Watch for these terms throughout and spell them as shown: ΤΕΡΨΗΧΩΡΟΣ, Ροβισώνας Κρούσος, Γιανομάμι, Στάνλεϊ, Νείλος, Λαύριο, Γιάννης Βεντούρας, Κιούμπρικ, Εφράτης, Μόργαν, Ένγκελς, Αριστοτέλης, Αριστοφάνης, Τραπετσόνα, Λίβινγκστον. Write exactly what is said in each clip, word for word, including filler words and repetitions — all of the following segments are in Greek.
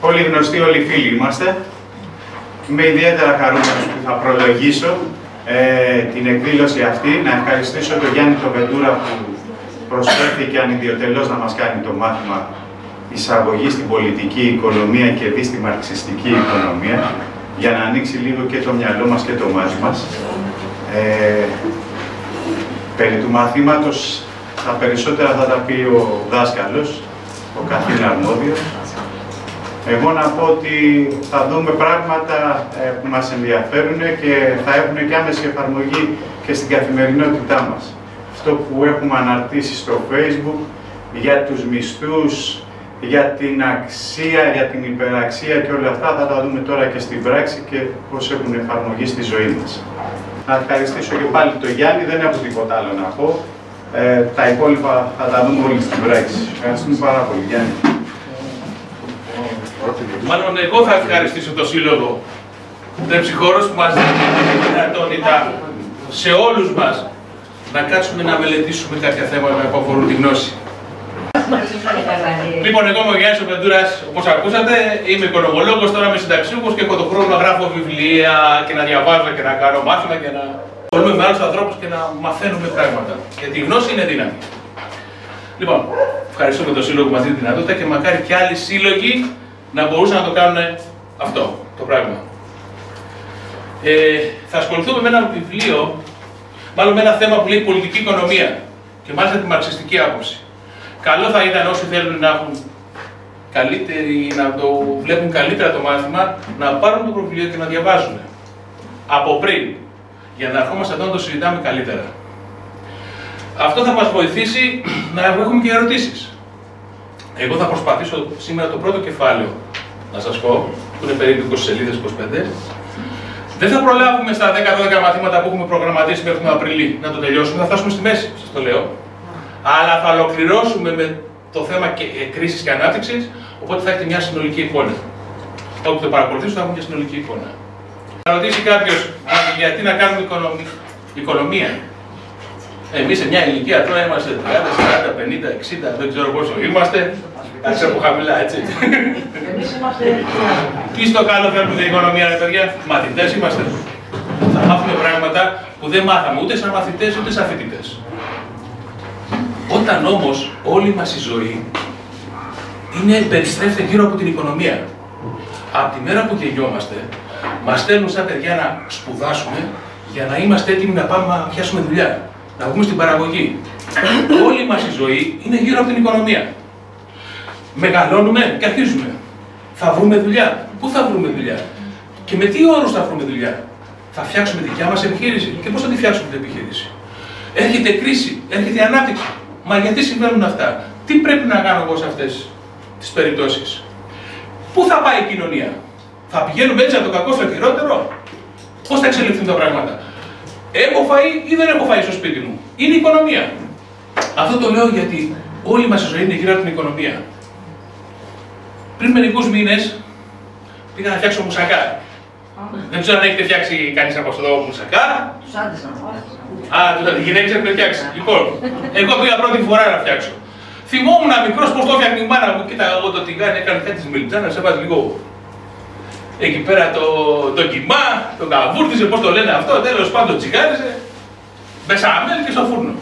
όλοι γνωστοί, όλοι φίλοι είμαστε. Είμαι ιδιαίτερα χαρούμενος που θα προλογίσω ε, την εκδήλωση αυτή. Να ευχαριστήσω τον Γιάννη τον Βεντούρα που προσφέρθηκε ανιδιοτελώς να μας κάνει το μάθημα εισαγωγή στην πολιτική οικονομία και δι στη μαρξιστική οικονομία, για να ανοίξει λίγο και το μυαλό μας και το μάτι μας. Ε, περί του μαθήματος τα περισσότερα θα τα πει ο δάσκαλος, ο καθήν αρμόδιος. Εγώ να πω ότι θα δούμε πράγματα που μας ενδιαφέρουν και θα έχουν και άμεση εφαρμογή και στην καθημερινότητά μας. Αυτό που έχουμε αναρτήσει στο Facebook για τους μισθούς, για την αξία, για την υπεραξία και όλα αυτά θα τα δούμε τώρα και στην πράξη και πώς έχουν εφαρμογή στη ζωή μας. Να ευχαριστήσω και πάλι τον Γιάννη, δεν έχω τίποτα άλλο να πω. Ε, τα υπόλοιπα θα τα δούμε όλοι στην πράξη. Ευχαριστούμε πάρα πολύ, Γιάννη. Μάλλον εγώ θα ευχαριστήσω τον Σύλλογο Τρεψυχώρος που μας δίνει τη δυνατότητα σε όλους μας να κάτσουμε να μελετήσουμε κάποια θέματα που αφορούν τη γνώση. Λοιπόν, εγώ είμαι ο Γιάννης Βεντούρας, όπως ακούσατε, είμαι οικονομολόγος, τώρα είμαι συνταξιούχος και έχω τον χρόνο να γράφω βιβλία και να διαβάζω και να κάνω μάθημα και να ασχολούμαι με άλλους ανθρώπους και να μαθαίνουμε πράγματα. Γιατί η γνώση είναι δύναμη. Λοιπόν, ευχαριστούμε τον Σύλλογο που μας δίνει τη δυνατότητα και μακάρι κι άλλοι σύλλογοι να μπορούσαν να το κάνουν αυτό το πράγμα. Ε, θα ασχοληθούμε με ένα βιβλίο, μάλλον με ένα θέμα που λέει πολιτική οικονομία και μάλιστα τη μαρξιστική άποψη. Καλό θα ήταν όσοι θέλουν να έχουν καλύτερη, να το βλέπουν καλύτερα το μάθημα, να πάρουν το προβουλίο και να διαβάζουν από πριν, για να ερχόμαστε εδώ να το συζητάμε καλύτερα. Αυτό θα μας βοηθήσει να έχουμε και ερωτήσεις. Εγώ θα προσπαθήσω σήμερα το πρώτο κεφάλαιο να σας πω, που είναι περίπου είκοσι σελίδες, είκοσι πέντε. Δεν θα προλάβουμε στα δέκα δώδεκα μαθήματα που έχουμε προγραμματίσει μέχρι τον Απριλή να το τελειώσουμε, θα φτάσουμε στη μέση, σας το λέω. Αλλά θα ολοκληρώσουμε με το θέμα κρίσης και ανάπτυξης, οπότε θα έχετε μια συνολική εικόνα. Όπου το παρακολουθήσουν θα έχουμε μια συνολική εικόνα. Θα ρωτήσει κάποιος γιατί να κάνουμε οικονομία. Εμείς σε μια ηλικία τώρα είμαστε τριάντα, σαράντα, πενήντα, εξήντα, δεν ξέρω πόσο είμαστε. Άξε από χαμηλά, έτσι. Εμείς είμαστε. Τι στο καλό θέλουμε την οικονομία, ρε παιδιά, μαθητές είμαστε. Θα μάθουμε πράγματα που δεν μάθαμε ούτε σαν μαθητές ούτε σαν φοιτητές. Όταν όμως όλη μας η ζωή είναι περιστρέφεται γύρω από την οικονομία. Από τη μέρα που γεννιόμαστε, μας στέλνουν σαν παιδιά να σπουδάσουμε για να είμαστε έτοιμοι να πάμε να πιάσουμε δουλειά, να βγούμε στην παραγωγή. Όλη μας η ζωή είναι γύρω από την οικονομία. Μεγαλώνουμε και αρχίζουμε. Θα βρούμε δουλειά. Πού θα βρούμε δουλειά και με τι όρους θα βρούμε δουλειά. Θα φτιάξουμε τη δικιά μας επιχείρηση και πώς θα τη φτιάξουμε την επιχείρηση. Έρχεται κρίση, έρχεται ανάπτυξη. Μα γιατί συμβαίνουν αυτά, τι πρέπει να κάνω εγώ σε αυτές τις περιπτώσεις. Πού θα πάει η κοινωνία, θα πηγαίνουμε έτσι από το κακό στο χειρότερο, πώς θα εξελιχθούν τα πράγματα. Έχω φαΐ ή δεν έχω φαΐ στο σπίτι μου. Είναι η οικονομία. Αυτό το λέω γιατί όλη μας η ζωή είναι γύρω από την οικονομία. Πριν μερικούς μήνες πήγα να φτιάξω μουσακά. Δεν ξέρω αν έχετε φτιάξει κανείς από εδώ μουσακά. Τους άντρες να φτιάξουν. Α, τότε οι γυναίκες έχουν φτιάξει. Λοιπόν, εγώ πήγα πρώτη φορά να φτιάξω. Θυμόμουν μικρός πώς το έφτιαχνε η μάνα μου. Κοίτα, εγώ το τηγάνι έκανε κάτι της μελιτζάνας, έβαζε λίγο εκεί πέρα το, το κοιμά, το καβούρτιζε, πώς το λένε αυτό. Τέλος πάντων, τσιγάριζε. Μπεσαμέλ και στο φούρνο.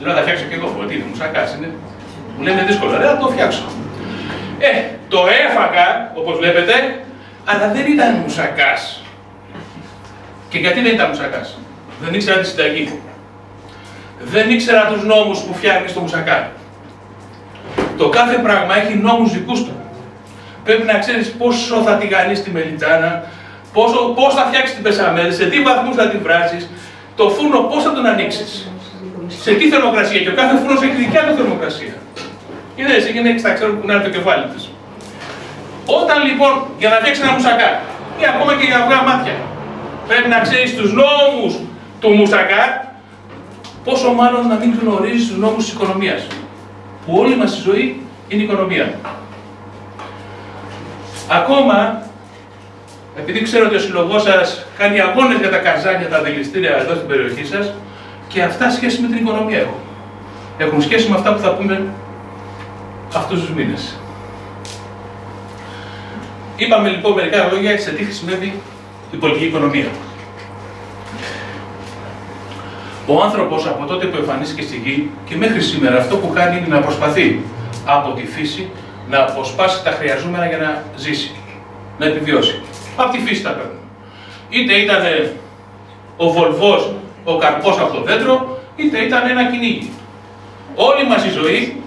Λέω να τα φτιάξω και εγώ. Τι είναι, μουσακά είναι. Μου λένε δύσκολα, λέω να το φτιάξω. Ε, το έφαγα, όπως βλέπετε, αλλά δεν ήταν μουσακάς. Και γιατί δεν ήταν μουσακάς. Δεν ήξερα τη συνταγή. Δεν ήξερα τους νόμους που φτιάχνει το μουσακά. Το κάθε πράγμα έχει νόμους δικούς του. Πρέπει να ξέρεις πόσο θα τηγανείς τη μελιτζάνα, πόσο, πώς θα φτιάξεις την πεσαμέλ, σε τι βαθμούς θα την βράσεις, το φούρνο πώς θα τον ανοίξεις, σε τι θερμοκρασία. Και ο κάθε φούρνος έχει δικιά του θερμοκρασία. Είδες, οι γυναίκες θα ξέρουν που να είναι το κεφάλι τους. Όταν λοιπόν για να φτιάξεις ένα μουσακά ή ακόμα και για αυγά μάτια, πρέπει να ξέρεις τους νόμους του μουσακά, πόσο μάλλον να μην γνωρίζεις τους νόμους της οικονομίας. Που όλη μας η ζωή είναι η οικονομία. Ακόμα, επειδή ξέρω ότι ο συλλογός σας κάνει αγώνες για τα καζάνια, τα δηληστήρια εδώ στην περιοχή σας, και αυτά σχέση με την οικονομία έχουν. Έχουν σχέση με αυτά που θα πούμε αυτούς τους μήνες. Είπαμε λοιπόν μερικά λόγια σε τι χρησιμεύει η πολιτική οικονομία. Ο άνθρωπος από τότε που εμφανίστηκε στη γη και μέχρι σήμερα αυτό που κάνει είναι να προσπαθεί από τη φύση να αποσπάσει τα χρειαζόμενα για να ζήσει, να επιβιώσει. Από τη φύση τα παίρνουμε. Είτε ήταν ο βολβός, ο καρπός από το δέντρο, είτε ήταν ένα κυνήγι. Όλη μας η ζωή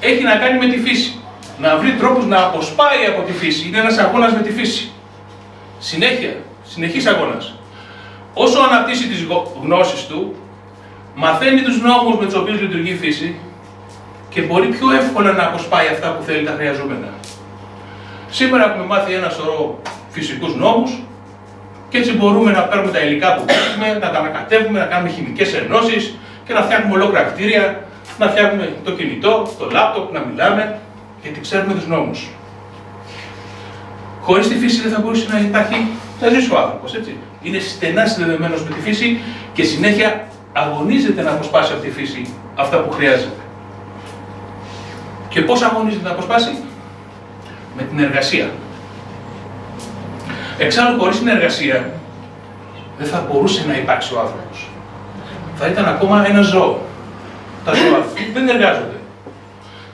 έχει να κάνει με τη φύση. Να βρει τρόπους να αποσπάει από τη φύση. Είναι ένας αγώνας με τη φύση. Συνέχεια, συνεχής αγώνας. Όσο αναπτύσσει τις γνώσεις του, μαθαίνει τους νόμους με τους οποίους λειτουργεί η φύση και μπορεί πιο εύκολα να αποσπάει αυτά που θέλει τα χρειαζόμενα. Σήμερα έχουμε μάθει ένα σωρό φυσικούς νόμους και έτσι μπορούμε να παίρνουμε τα υλικά που θέλουμε, να τα ανακατεύουμε, να κάνουμε χημικές ενώσεις και να φτιάχνουμε ολόκληρα κτίρια, να φτιάχνουμε το κινητό, το λάπτοπ, να μιλάμε, γιατί ξέρουμε τους νόμους. Χωρίς τη φύση δεν θα μπορούσε να υπάρχει, να ζήσει ο άνθρωπος, έτσι. Είναι στενά συνδεδεμένος με τη φύση και συνέχεια αγωνίζεται να αποσπάσει από τη φύση αυτά που χρειάζεται. Και πώς αγωνίζεται να αποσπάσει? Με την εργασία. Εξάλλου, χωρίς την εργασία δεν θα μπορούσε να υπάρξει ο άνθρωπος. Θα ήταν ακόμα ένα ζώο. Τα ζώα δεν εργάζονται.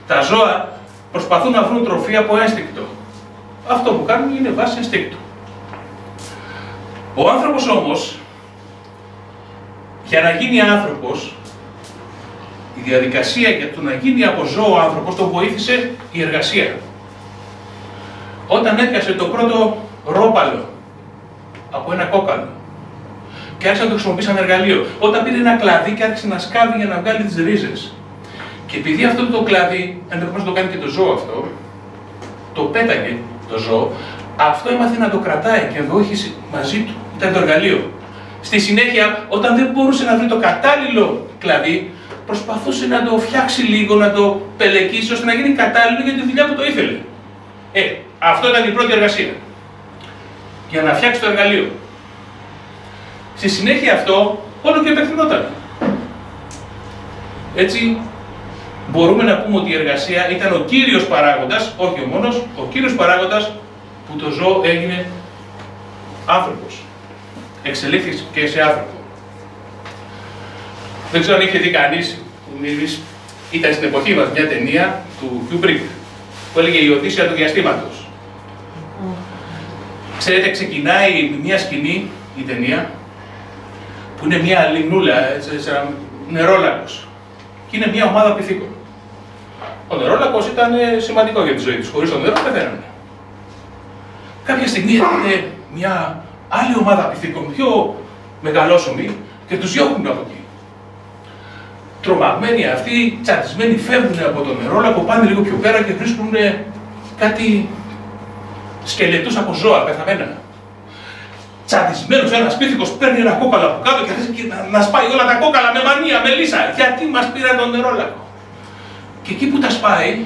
Τα ζώα προσπαθούν να βρουν τροφή από ένστικτο. Αυτό που κάνουν είναι βάση ένστικτου. Ο άνθρωπος όμως, για να γίνει άνθρωπος, η διαδικασία για το να γίνει από ζώο άνθρωπος τον βοήθησε η εργασία. Όταν έπιασε το πρώτο ρόπαλο από ένα κόκαλο και άρχισε να το χρησιμοποιήσει σαν εργαλείο, όταν πήρε ένα κλαδί και άρχισε να σκάβει για να βγάλει τις ρίζες, και επειδή αυτό το κλαδί, ενδεχομένως το κάνει και το ζώο αυτό, το πέταγε το ζώο, αυτό έμαθε να το κρατάει και να το έχει μαζί του. Ήταν το εργαλείο. Στη συνέχεια, όταν δεν μπορούσε να βρει το κατάλληλο κλαδί, προσπαθούσε να το φτιάξει λίγο, να το πελεκίσει ώστε να γίνει κατάλληλο για τη δουλειά που το ήθελε. Ε, αυτό ήταν η πρώτη εργασία. Για να φτιάξει το εργαλείο. Στη συνέχεια αυτό, όλο και επεκτηνόταν. Έτσι, μπορούμε να πούμε ότι η εργασία ήταν ο κύριος παράγοντας, όχι ο μόνος, ο κύριος παράγοντας που το ζώο έγινε άνθρωπος. Εξελίχθηκε σε άνθρωπο. Δεν ξέρω αν είχε δει κανείς, ήταν στην εποχή μας μια ταινία του Κιούμπρικ που έλεγε «Η Οδύσσεια του διαστήματος». Mm. Ξέρετε, ξεκινάει μια σκηνή, η ταινία, που είναι μια λιμνούλα, νερόλακος. Και είναι μια ομάδα πυθίκων. Ο νερόλακος ήταν σημαντικό για τη ζωή τους. Χωρίς τον νερό πεθαίνανε. Κάποια στιγμή έρχεται μια άλλη ομάδα πυθίκων, πιο μεγαλόσωμη, και τους διώχνουν από εκεί. Τρομαγμένοι αυτοί, τσατισμένοι, φεύγουν από τον νερόλακο, πάνε λίγο πιο πέρα και βρίσκουν κάτι σκελετούς από ζώα πεθαμένα. Τσαντισμένος ένας πίθηκος παίρνει ένα κόκαλο από κάτω και θέλει να, να σπάει όλα τα κόκαλα με μανία, με λύσα. Γιατί μας πήραν τον νερόλακο. Και εκεί που τα σπάει,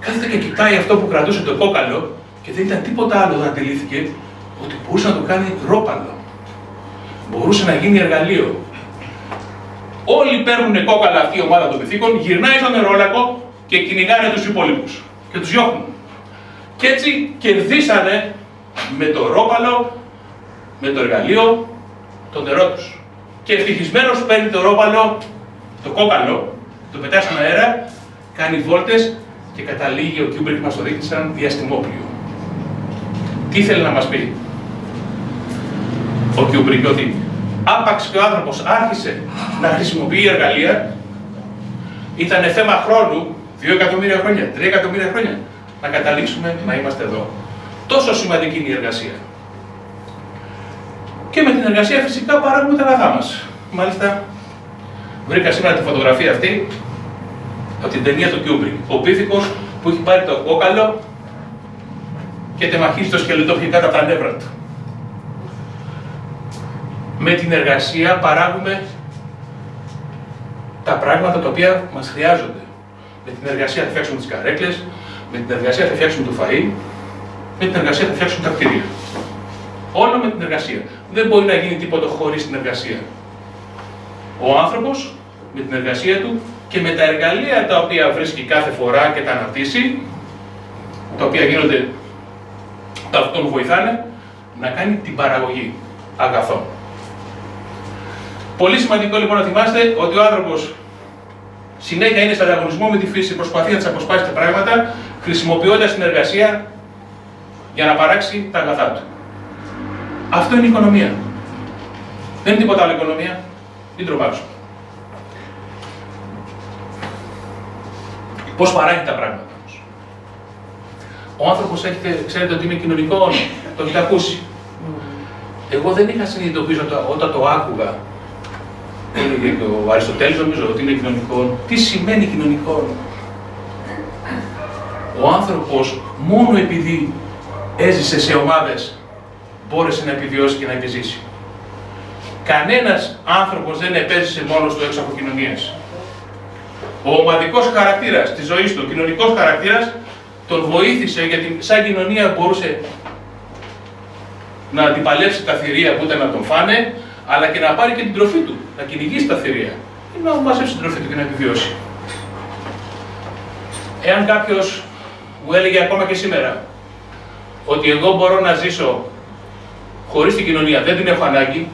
κάθεται και κοιτάει αυτό που κρατούσε το κόκαλο και δεν ήταν τίποτα άλλο όταν αντιλήθηκε ότι μπορούσε να το κάνει ρόπαλο. Μπορούσε να γίνει εργαλείο. Όλοι παίρνουν κόκαλα αυτή η ομάδα των πυθίκων, γυρνάει στον νερόλακο και κυνηγάνε τους υπόλοιπους. Και τους διώχνουν. Και έτσι κερδίσανε με το ρόπαλο, με το εργαλείο, το νερό τους. Και ευτυχισμένος παίρνει το ρόπαλο, το κόκαλο, το πετάει στον αέρα, κάνει βόλτες και καταλήγει ο Κιούμπρικ μας το δείχνει σαν διαστημόπλιο. Τι ήθελε να μας πει ο Κιούμπρικ? Ότι άπαξ και ο άνθρωπος άρχισε να χρησιμοποιεί εργαλεία, ήταν θέμα χρόνου, δύο εκατομμύρια χρόνια, τρία εκατομμύρια χρόνια, να καταλήξουμε να είμαστε εδώ. Τόσο σημαντική είναι η εργασία. Και με την εργασία φυσικά παράγουμε τα αγαθά μας. Μάλιστα, βρήκα σήμερα τη φωτογραφία αυτή από την ταινία του Κιούμπρικ. Ο πίθηκος που έχει πάρει το κόκαλο και τεμαχίζει το σκελετό και κάτω από τα νεύρα του. Με την εργασία παράγουμε τα πράγματα τα οποία μας χρειάζονται. Με την εργασία θα φτιάξουμε τις καρέκλες, με την εργασία θα φτιάξουμε το φαΐ, με την εργασία θα φτιάξουν τα κτίρια. Όλο με την εργασία. Δεν μπορεί να γίνει τίποτα χωρίς την εργασία. Ο άνθρωπος με την εργασία του και με τα εργαλεία τα οποία βρίσκει κάθε φορά και τα αναπτύσσει, τα οποία γίνονται τα, τον βοηθάνε να κάνει την παραγωγή αγαθών. Πολύ σημαντικό λοιπόν να θυμάστε ότι ο άνθρωπος συνέχεια είναι σε ανταγωνισμό με τη φύση, προσπαθεί να της αποσπάσει τα πράγματα, χρησιμοποιώντας την εργασία για να παράξει τα αγαθά του. Αυτό είναι η οικονομία. Δεν είναι τίποτα άλλο οικονομία. Μην τρομάξουμε. Πώς παράγει τα πράγματα όμως. Ο άνθρωπος έχετε, ξέρετε ότι είναι κοινωνικό όνειρο, το έχετε ακούσει. Εγώ δεν είχα συνειδητοποιήσει όταν το άκουγα, ο Αριστοτέλης νομίζω ότι είναι κοινωνικό. Τι σημαίνει κοινωνικό? Ο άνθρωπος μόνο επειδή έζησε σε ομάδες μπόρεσε να επιβιώσει και να επιζήσει. Κανένας άνθρωπος δεν επέζησε μόνος του έξω από κοινωνίες. Ο ομαδικός χαρακτήρας της ζωής του, ο κοινωνικός χαρακτήρας, τον βοήθησε γιατί σαν κοινωνία μπορούσε να αντιπαλέψει τα θηρία που ήταν να τον φάνε, αλλά και να πάρει και την τροφή του, να κυνηγήσει τα θηρία ή να μαζέψει την τροφή του και να επιβιώσει. Εάν κάποιος μου έλεγε ακόμα και σήμερα ότι εγώ μπορώ να ζήσω χωρίς την κοινωνία, δεν την έχω ανάγκη,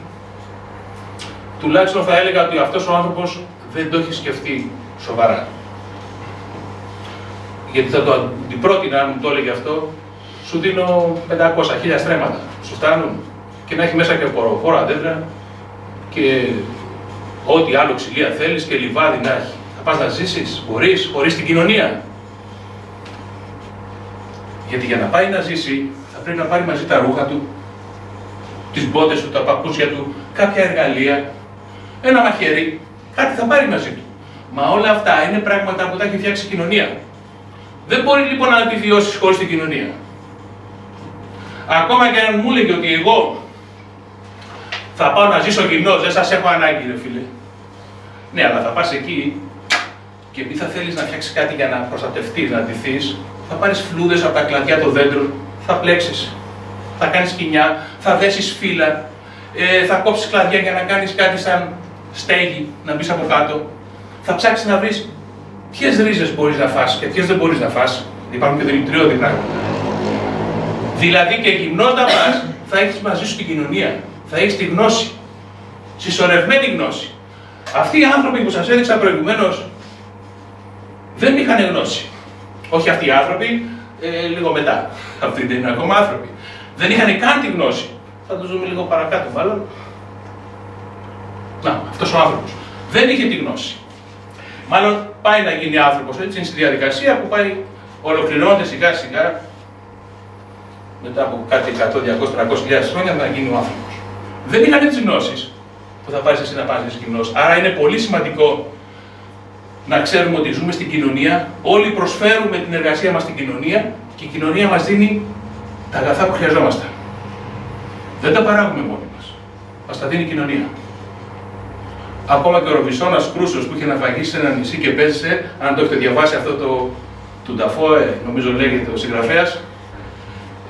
τουλάχιστον θα έλεγα ότι αυτός ο άνθρωπος δεν το έχει σκεφτεί σοβαρά. Γιατί θα το αντιπρότεινα, αν μου το έλεγε αυτό, σου δίνω πεντακόσια χιλιάδες στρέμματα, σου φτάνουν, και να έχει μέσα και ποροφόρα δέντρα και ό,τι άλλο ξυλία θέλεις και λιβάδι να έχει. Θα πας να ζήσεις χωρίς, χωρίς την κοινωνία. Γιατί για να πάει να ζήσει θα πρέπει να πάρει μαζί τα ρούχα του, τις μπότες του, τα παπούτσια του, κάποια εργαλεία, ένα μαχαίρι, κάτι θα πάρει μαζί του. Μα όλα αυτά είναι πράγματα που τα έχει φτιάξει η κοινωνία. Δεν μπορεί λοιπόν να επιβιώσεις χωρίς την κοινωνία. Ακόμα και αν μου έλεγε ότι εγώ θα πάω να ζήσω γυμνός, δεν σας έχω ανάγκη ρε φίλε. Ναι, αλλά θα πας εκεί και επειδή θα θέλεις να φτιάξεις κάτι για να προστατευτείς, να ντυθείς, θα πάρεις φλούδες από τα κλαδιά των δέντρων, θα πλέξεις, θα κάνεις σκοινιά, θα δέσεις φύλλα, ε, θα κόψεις κλαδιά για να κάνεις κάτι σαν στέγη, να μπεις από κάτω. Θα ψάξεις να βρεις ποιες ρίζες μπορείς να φας και ποιες δεν μπορείς να φας. Υπάρχουν και δηλητηριώδη πράγματα. Δηλαδή και γυμνός να πας, θα έχεις μαζί σου την κοινωνία. Θα έχεις τη γνώση, συσσωρευμένη γνώση. Αυτοί οι άνθρωποι που σας έδειξα προηγουμένως δεν είχαν γνώση. Όχι αυτοί οι άνθρωποι, ε, λίγο μετά. Αυτοί δεν είναι ακόμα άνθρωποι. Δεν είχαν καν τη γνώση. Θα το δούμε λίγο παρακάτω, μάλλον. Να, αυτός ο άνθρωπος. Δεν είχε τη γνώση. Μάλλον πάει να γίνει άνθρωπος. Έτσι είναι στη διαδικασία που πάει, ολοκληρώνεται σιγά σιγά μετά από κάτι εκατό, διακόσια, τριακόσια χιλιάδες χρόνια να γίνει ο άνθρωπος. Δεν είχαν τις γνώσεις που θα πάρεις εσύ να πάρεις τις γνώσεις. Άρα είναι πολύ σημαντικό να ξέρουμε ότι ζούμε στην κοινωνία, όλοι προσφέρουμε την εργασία μας στην κοινωνία και η κοινωνία μας δίνει τα αγαθά που χρειαζόμαστε. Δεν τα παράγουμε μόνοι μας. Μας τα δίνει η κοινωνία. Ακόμα και ο Ροβισώνας Κρούσος που είχε ναυαγίσει σε ένα νησί και πέζησε, αν το έχετε διαβάσει αυτό το του Νταφόε, νομίζω λέγεται ο συγγραφέας,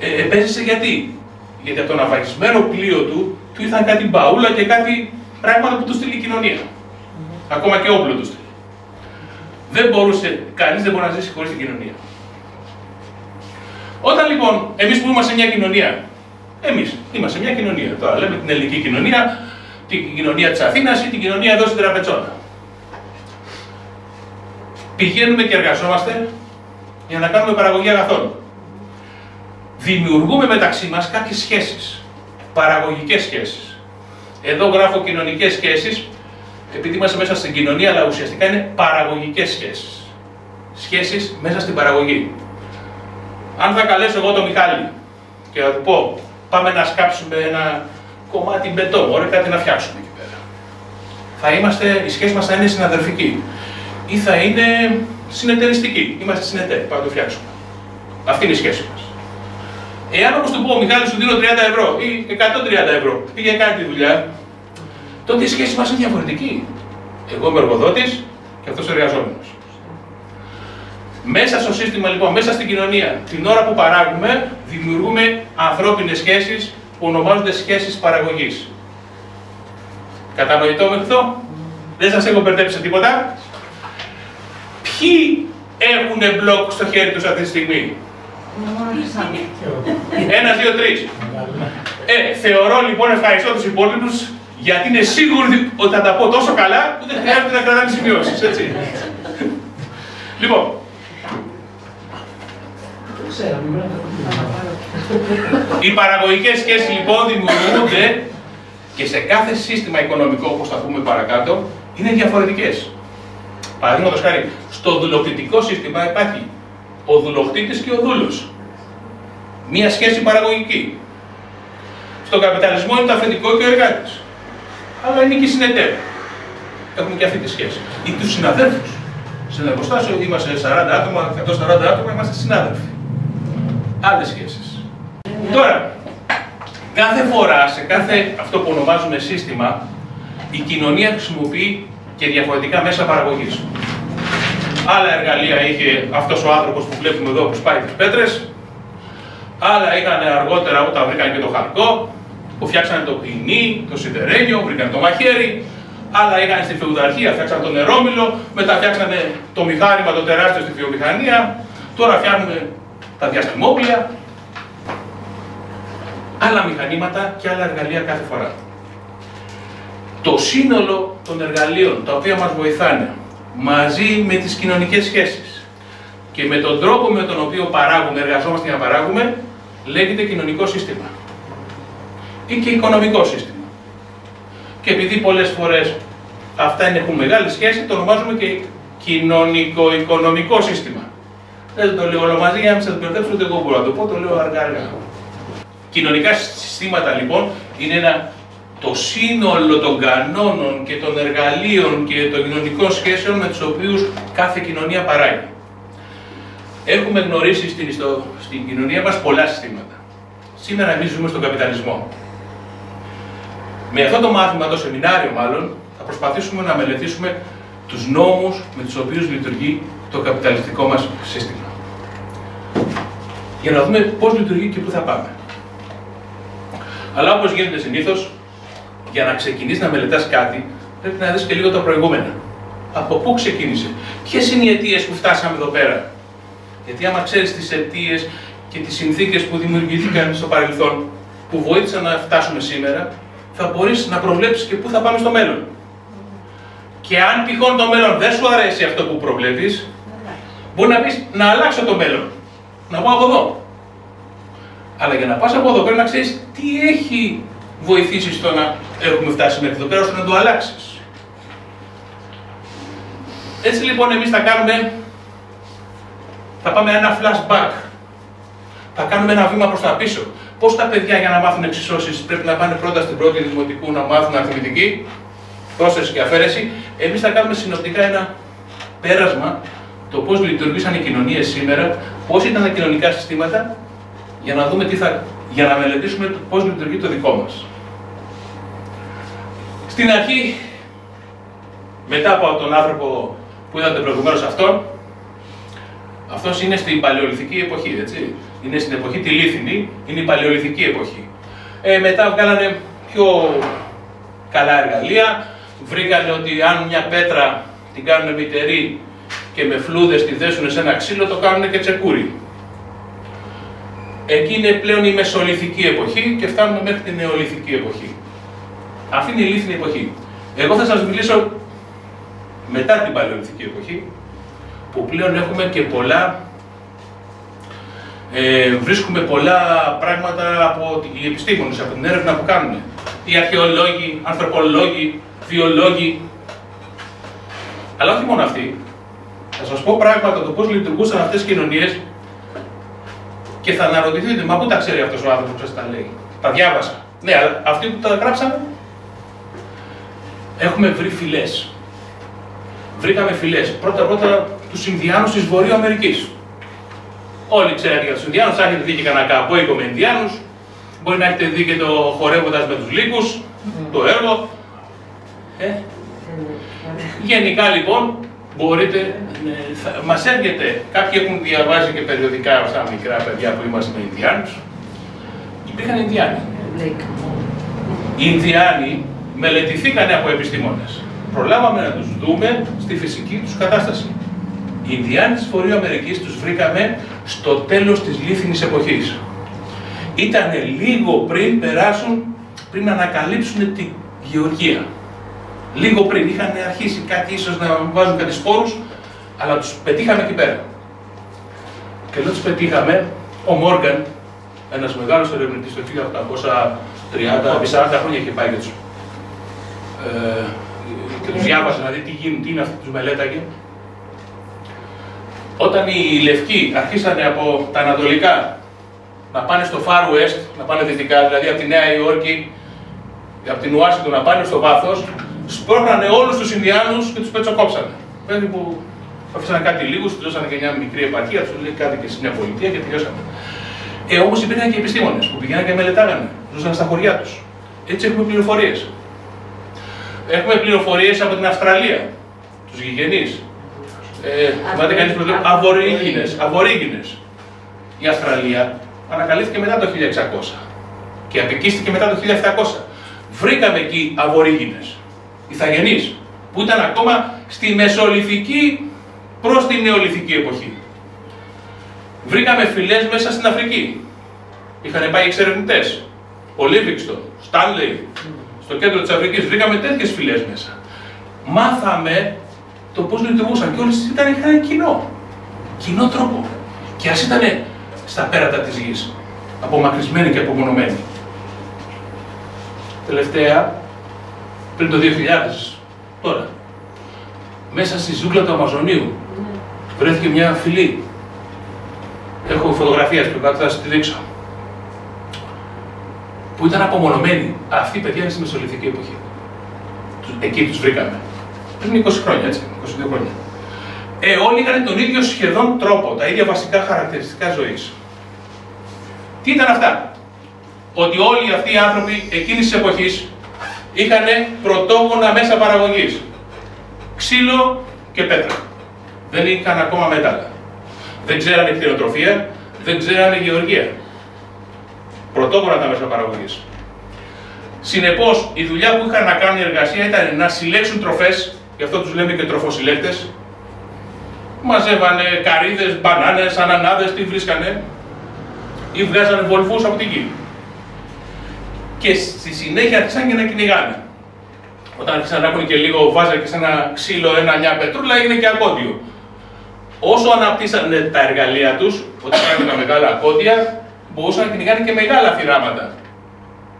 ε, πέζησε γιατί. Γιατί από το ναυαγισμένο πλοίο του του ήρθαν κάτι μπαούλα και κάτι πράγματα που του στείλει η κοινωνία. Mm-hmm. Ακόμα και όπλο του στείλει. Δεν μπορούσε, κανείς δεν μπορεί να ζήσει χωρίς την κοινωνία. Όταν λοιπόν, εμείς που είμαστε μια κοινωνία, εμείς είμαστε μια κοινωνία, τώρα λέμε την ελληνική κοινωνία, την κοινωνία της Αθήνας ή την κοινωνία εδώ στην Τραπετσόνα. Πηγαίνουμε και εργαζόμαστε για να κάνουμε παραγωγή αγαθών. Δημιουργούμε μεταξύ μας κάποιες σχέσεις. Παραγωγικές σχέσεις. Εδώ γράφω κοινωνικές σχέσεις, επειδή είμαστε μέσα στην κοινωνία, αλλά ουσιαστικά είναι παραγωγικές σχέσεις. Σχέσεις μέσα στην παραγωγή. Αν θα καλέσω εγώ τον Μιχάλη και θα του πω, πάμε να σκάψουμε ένα κομμάτι μπετό, ωραία, κάτι να φτιάξουμε εκεί πέρα. Θα είμαστε, οι σχέσεις μας θα είναι συναδελφικοί ή θα είναι συνεταιριστικοί. Είμαστε συνεταίροι, πάμε να το φτιάξουμε. Αυτή είναι η σχέση μας. Εάν όμως του πω, Μιχάλη, σου δίνω τριάντα ευρώ ή εκατόν τριάντα ευρώ, πήγε κάνει τη δουλειά, τότε η σχέση μας είναι διαφορετική. Εγώ είμαι εργοδότης και αυτός εργαζόμενος. Μέσα στο σύστημα λοιπόν, μέσα στην κοινωνία, την ώρα που παράγουμε, δημιουργούμε ανθρώπινες σχέσεις που ονομάζονται σχέσεις παραγωγής. Κατανοητό μέχρι εδώ? Δεν σας έχω μπερδέψει τίποτα. Ποιοι έχουν μπλοκ στο χέρι τους αυτή τη στιγμή? Ένα, δύο, τρεις. Ε, θεωρώ λοιπόν ευχαριστώ τους υπόλοιπους, γιατί είναι σίγουροι ότι θα τα πω τόσο καλά που δεν χρειάζεται να κρατάνε σημειώσεις, έτσι. Λοιπόν. Οι παραγωγικές σχέσεις λοιπόν δημιουργούνται και σε κάθε σύστημα οικονομικό, όπως θα πούμε παρακάτω, είναι διαφορετικές. Παραδείγματος χάρη, στο δουλοκτητικό σύστημα υπάρχει ο δουλοκτήτης και ο δούλος. Μία σχέση παραγωγική. Στον καπιταλισμό είναι το αφεντικό και ο εργάτης. Αλλά είναι και συνεταίροι. Έχουμε και αυτή τη σχέση. Ή τους συναδέλφους. Σε ένα εργοστάσιο είμαστε σαράντα άτομα, εκατόν σαράντα άτομα, είμαστε συνάδελφοι. Άλλες σχέσεις. Τώρα, κάθε φορά, σε κάθε αυτό που ονομάζουμε σύστημα, η κοινωνία χρησιμοποιεί και διαφορετικά μέσα παραγωγής. Άλλα εργαλεία είχε αυτός ο άνθρωπος που βλέπουμε εδώ που σπάει τις πέτρες, άλλα είχαν αργότερα όταν βρήκαν και το χαλκό, που φτιάξανε το ποινί, το σιδερένιο, βρήκαν το μαχαίρι, άλλα είχαν στη φεουδαρχία, φτιάξαν το νερόμυλο, μετά φτιάξανε το μηχάνημα το τεράστιο στη βιομηχανία, τώρα φτιάχνουμε τα διαστημόπλια. Άλλα μηχανήματα και άλλα εργαλεία κάθε φορά. Το σύνολο των εργαλείων τα οποία μας βοηθάνε μαζί με τις κοινωνικές σχέσεις και με τον τρόπο με τον οποίο παράγουμε, εργαζόμαστε για να παράγουμε, λέγεται κοινωνικό σύστημα ή και οικονομικό σύστημα. Και επειδή πολλές φορές αυτά έχουν μεγάλη σχέση, το ονομάζουμε και κοινωνικο-οικονομικό σύστημα. Δεν το λέω όλο μαζί για να μην σας μπερδέψω, ούτε εγώ μπορώ να το πω, το λέω αργά-αργά. Κοινωνικά συστήματα λοιπόν είναι ένα το σύνολο των κανόνων και των εργαλείων και των κοινωνικών σχέσεων με τους οποίους κάθε κοινωνία παράγει. Έχουμε γνωρίσει στην, ιστο... στην κοινωνία μας πολλά συστήματα. Σήμερα εμείς ζούμε στον καπιταλισμό. Με αυτό το μάθημα, το σεμινάριο μάλλον, θα προσπαθήσουμε να μελετήσουμε τους νόμους με τους οποίους λειτουργεί το καπιταλιστικό μας σύστημα. Για να δούμε πώς λειτουργεί και πού θα πάμε. Αλλά όπως γίνεται συνήθως, για να ξεκινήσεις να μελετάς κάτι, πρέπει να δεις και λίγο τα προηγούμενα. Από πού ξεκίνησε, ποιες είναι οι αιτίες που φτάσαμε εδώ πέρα. Γιατί άμα ξέρεις τις αιτίες και τις συνθήκες που δημιουργήθηκαν στο παρελθόν, που βοήθησαν να φτάσουμε σήμερα, θα μπορείς να προβλέψεις και πού θα πάμε στο μέλλον. Και αν τυχόν το μέλλον δεν σου αρέσει αυτό που προβλέπεις, μπορεί να πεις να αλλάξω το μέλλον. Να πάω από εδώ. Αλλά για να πας από εδώ πρέπει να ξέρεις τι έχει βοηθήσει στο να έχουμε φτάσει μέχρι εδώ πέρα, ώστε να το αλλάξεις. Έτσι λοιπόν εμείς θα κάνουμε, θα πάμε ένα flashback, θα κάνουμε ένα βήμα προς τα πίσω. Πώς τα παιδιά για να μάθουν εξισώσεις πρέπει να πάνε πρώτα στην πρώτη δημοτικού να μάθουν αριθμητική, πρόσθεση και αφαίρεση. Εμείς θα κάνουμε συνοπτικά ένα πέρασμα το πώς λειτουργήσαν οι κοινωνίες σήμερα, πώς ήταν τα κοινωνικά συστήματα, για να δούμε τι θα, για να μελετήσουμε πώς λειτουργεί το δικό μας. Στην αρχή, μετά από τον άνθρωπο που είδατε προηγουμένως αυτόν, αυτός είναι στην παλαιολιθική εποχή, έτσι. Είναι στην εποχή τη Λίθινη, είναι η παλαιολιθική εποχή. Ε, μετά βγάλανε πιο καλά εργαλεία, βρήκανε ότι αν μια πέτρα την κάνουν μητερή και με φλούδες τη δέσουν σε ένα ξύλο, το κάνουν και τσεκούρι. Εκεί είναι πλέον η μεσολιθική εποχή και φτάνουμε μέχρι την νεολιθική εποχή. Αυτή είναι η λίθινη εποχή. Εγώ θα σας μιλήσω μετά την παλαιολιθική εποχή, που πλέον έχουμε και πολλά, ε, βρίσκουμε πολλά πράγματα από οι επιστήμονες, από την έρευνα που κάνουν. Οι αρχαιολόγοι, ανθρωπολόγοι, βιολόγοι. Αλλά όχι μόνο αυτοί. Θα σας πω πράγματα το πώς λειτουργούσαν αυτές οι κοινωνίες. Και θα αναρωτηθείτε, μα πού τα ξέρει αυτός ο άνθρωπος που σας τα λέει. Τα διάβασα. Ναι, αλλά αυτοί που τα γράψαμε, έχουμε βρει φυλές. Βρήκαμε φυλές. Πρώτα-πρώτα τους Ινδιάνους της Βορείου Αμερικής. Όλοι ξέρετε για τους Ινδιάνους, θα έχετε δει και κανένα καμπόικο με Ινδιάνους. Μπορεί να έχετε δει και το χορεύοντας με τους λύκους, το έργο. Ε. Γενικά λοιπόν, μπορείτε, θα, μας έρχεται, κάποιοι έχουν διαβάσει και περιοδικά αυτά μικρά παιδιά που είμαστε Ινδιάνους. Υπήρχαν Ινδιάνοι. Οι Ινδιάνοι μελετηθήκανε από επιστήμονες. Προλάβαμε να τους δούμε στη φυσική τους κατάσταση. Οι Ινδιάνοι της Βορείου Αμερικής τους βρήκαμε στο τέλος της Λίθινης εποχής. Ήταν λίγο πριν περάσουν, πριν ανακαλύψουν τη Γεωργία. Λίγο πριν, είχαν αρχίσει κάτι ίσως να βάζουν κάτι σπόρους, αλλά τους πετύχαμε εκεί πέρα. Και εδώ τους πετύχαμε, ο Μόργαν, ένας μεγάλος ερευνητής, το χίλια οκτακόσια τριάντα με σαράντα χρόνια είχε πάει και τους, ε, και τους διάβασε να δει τι γίνουν, τι είναι αυτοί, τους μελέταγε. Όταν οι Λευκοί αρχίσανε από τα ανατολικά να πάνε στο Far West, να πάνε δυτικά, δηλαδή από τη Νέα Υόρκη, από την Ουάσιγκτον να πάνε στο βάθος, σπρώχνανε όλους τους Ινδιάνους και τους πετσοκόψανε. Πέντε που αφήσανε κάτι λίγους, τους δώσανε και μια μικρή επαρχία, τους λέει κάτι και σε μια πολιτεία και τελειώσαμε. Ε, όμως υπήρχαν και επιστήμονες που πηγαίναν και μελετάγανε, ζούσαν στα χωριά τους. Έτσι έχουμε πληροφορίες. Έχουμε πληροφορίες από την Αυστραλία, τους γηγενείς. Θυμάται κανείς που λέει Αβορίγινες. Η Αυστραλία ανακαλύφθηκε μετά το χίλια εξακόσια και απικίστηκε μετά το χίλια επτακόσια. Βρήκαμε εκεί Αβορίγινες, ηθαγενείς, που ήταν ακόμα στη Μεσολυθική προς τη Νεολυθική εποχή. Βρήκαμε φυλές μέσα στην Αφρική. Είχαν πάει εξερευνητές. Ο Λίβινγκστον, Στάνλεϊ, στο κέντρο της Αφρικής. Βρήκαμε τέτοιες φυλές μέσα. Μάθαμε το πώς λειτουργούσαν και όλες είχαν κοινό. Κοινό τρόπο. Και ας ήταν στα πέρατα της γης, απομακρυσμένοι και απομονωμένοι. Τελευταία, πριν το δύο χιλιάδες, τώρα, μέσα στη ζούγκλα του Αμαζονίου, βρέθηκε μια φυλή. Έχω φωτογραφία στο κάτω, θα σας τη δείξω. Που ήταν απομονωμένη. Αυτή η παιδιά είναι στη Μεσολυθική εποχή. Εκεί τους βρήκαμε. Πριν είκοσι χρόνια, έτσι, είκοσι δύο χρόνια. Ε, όλοι είχαν τον ίδιο σχεδόν τρόπο, τα ίδια βασικά χαρακτηριστικά ζωής. Τι ήταν αυτά? Ότι όλοι αυτοί οι άνθρωποι εκείνης της εποχής είχαν πρωτόγωνα μέσα παραγωγής. Ξύλο και πέτρα. Δεν είχαν ακόμα μέταλλα. Δεν ξέρανε κτηνοτροφία, δεν ξέρανε γεωργία. Πρωτόγωνα τα μέσα παραγωγής. Συνεπώς, η δουλειά που είχαν να κάνουν η εργασία ήταν να συλλέξουν τροφές, γι' αυτό τους λέμε και τροφοσυλλέκτες. Μαζεύανε καρύδες, μπανάνες, ανανάδες, τι βρίσκανε, ή βγάζανε βολβούς από την γη. Και στη συνέχεια άρχισαν και να κυνηγάνε. Όταν άρχισαν να έχουν και λίγο βάζα και σε ένα ξύλο, ένα μια πετρούλα, έγινε και ακόντιο. Όσο αναπτύσσανε τα εργαλεία τους, όταν κάνανε τα μεγάλα ακόντια, μπορούσαν να κυνηγάνε και μεγάλα θηράματα.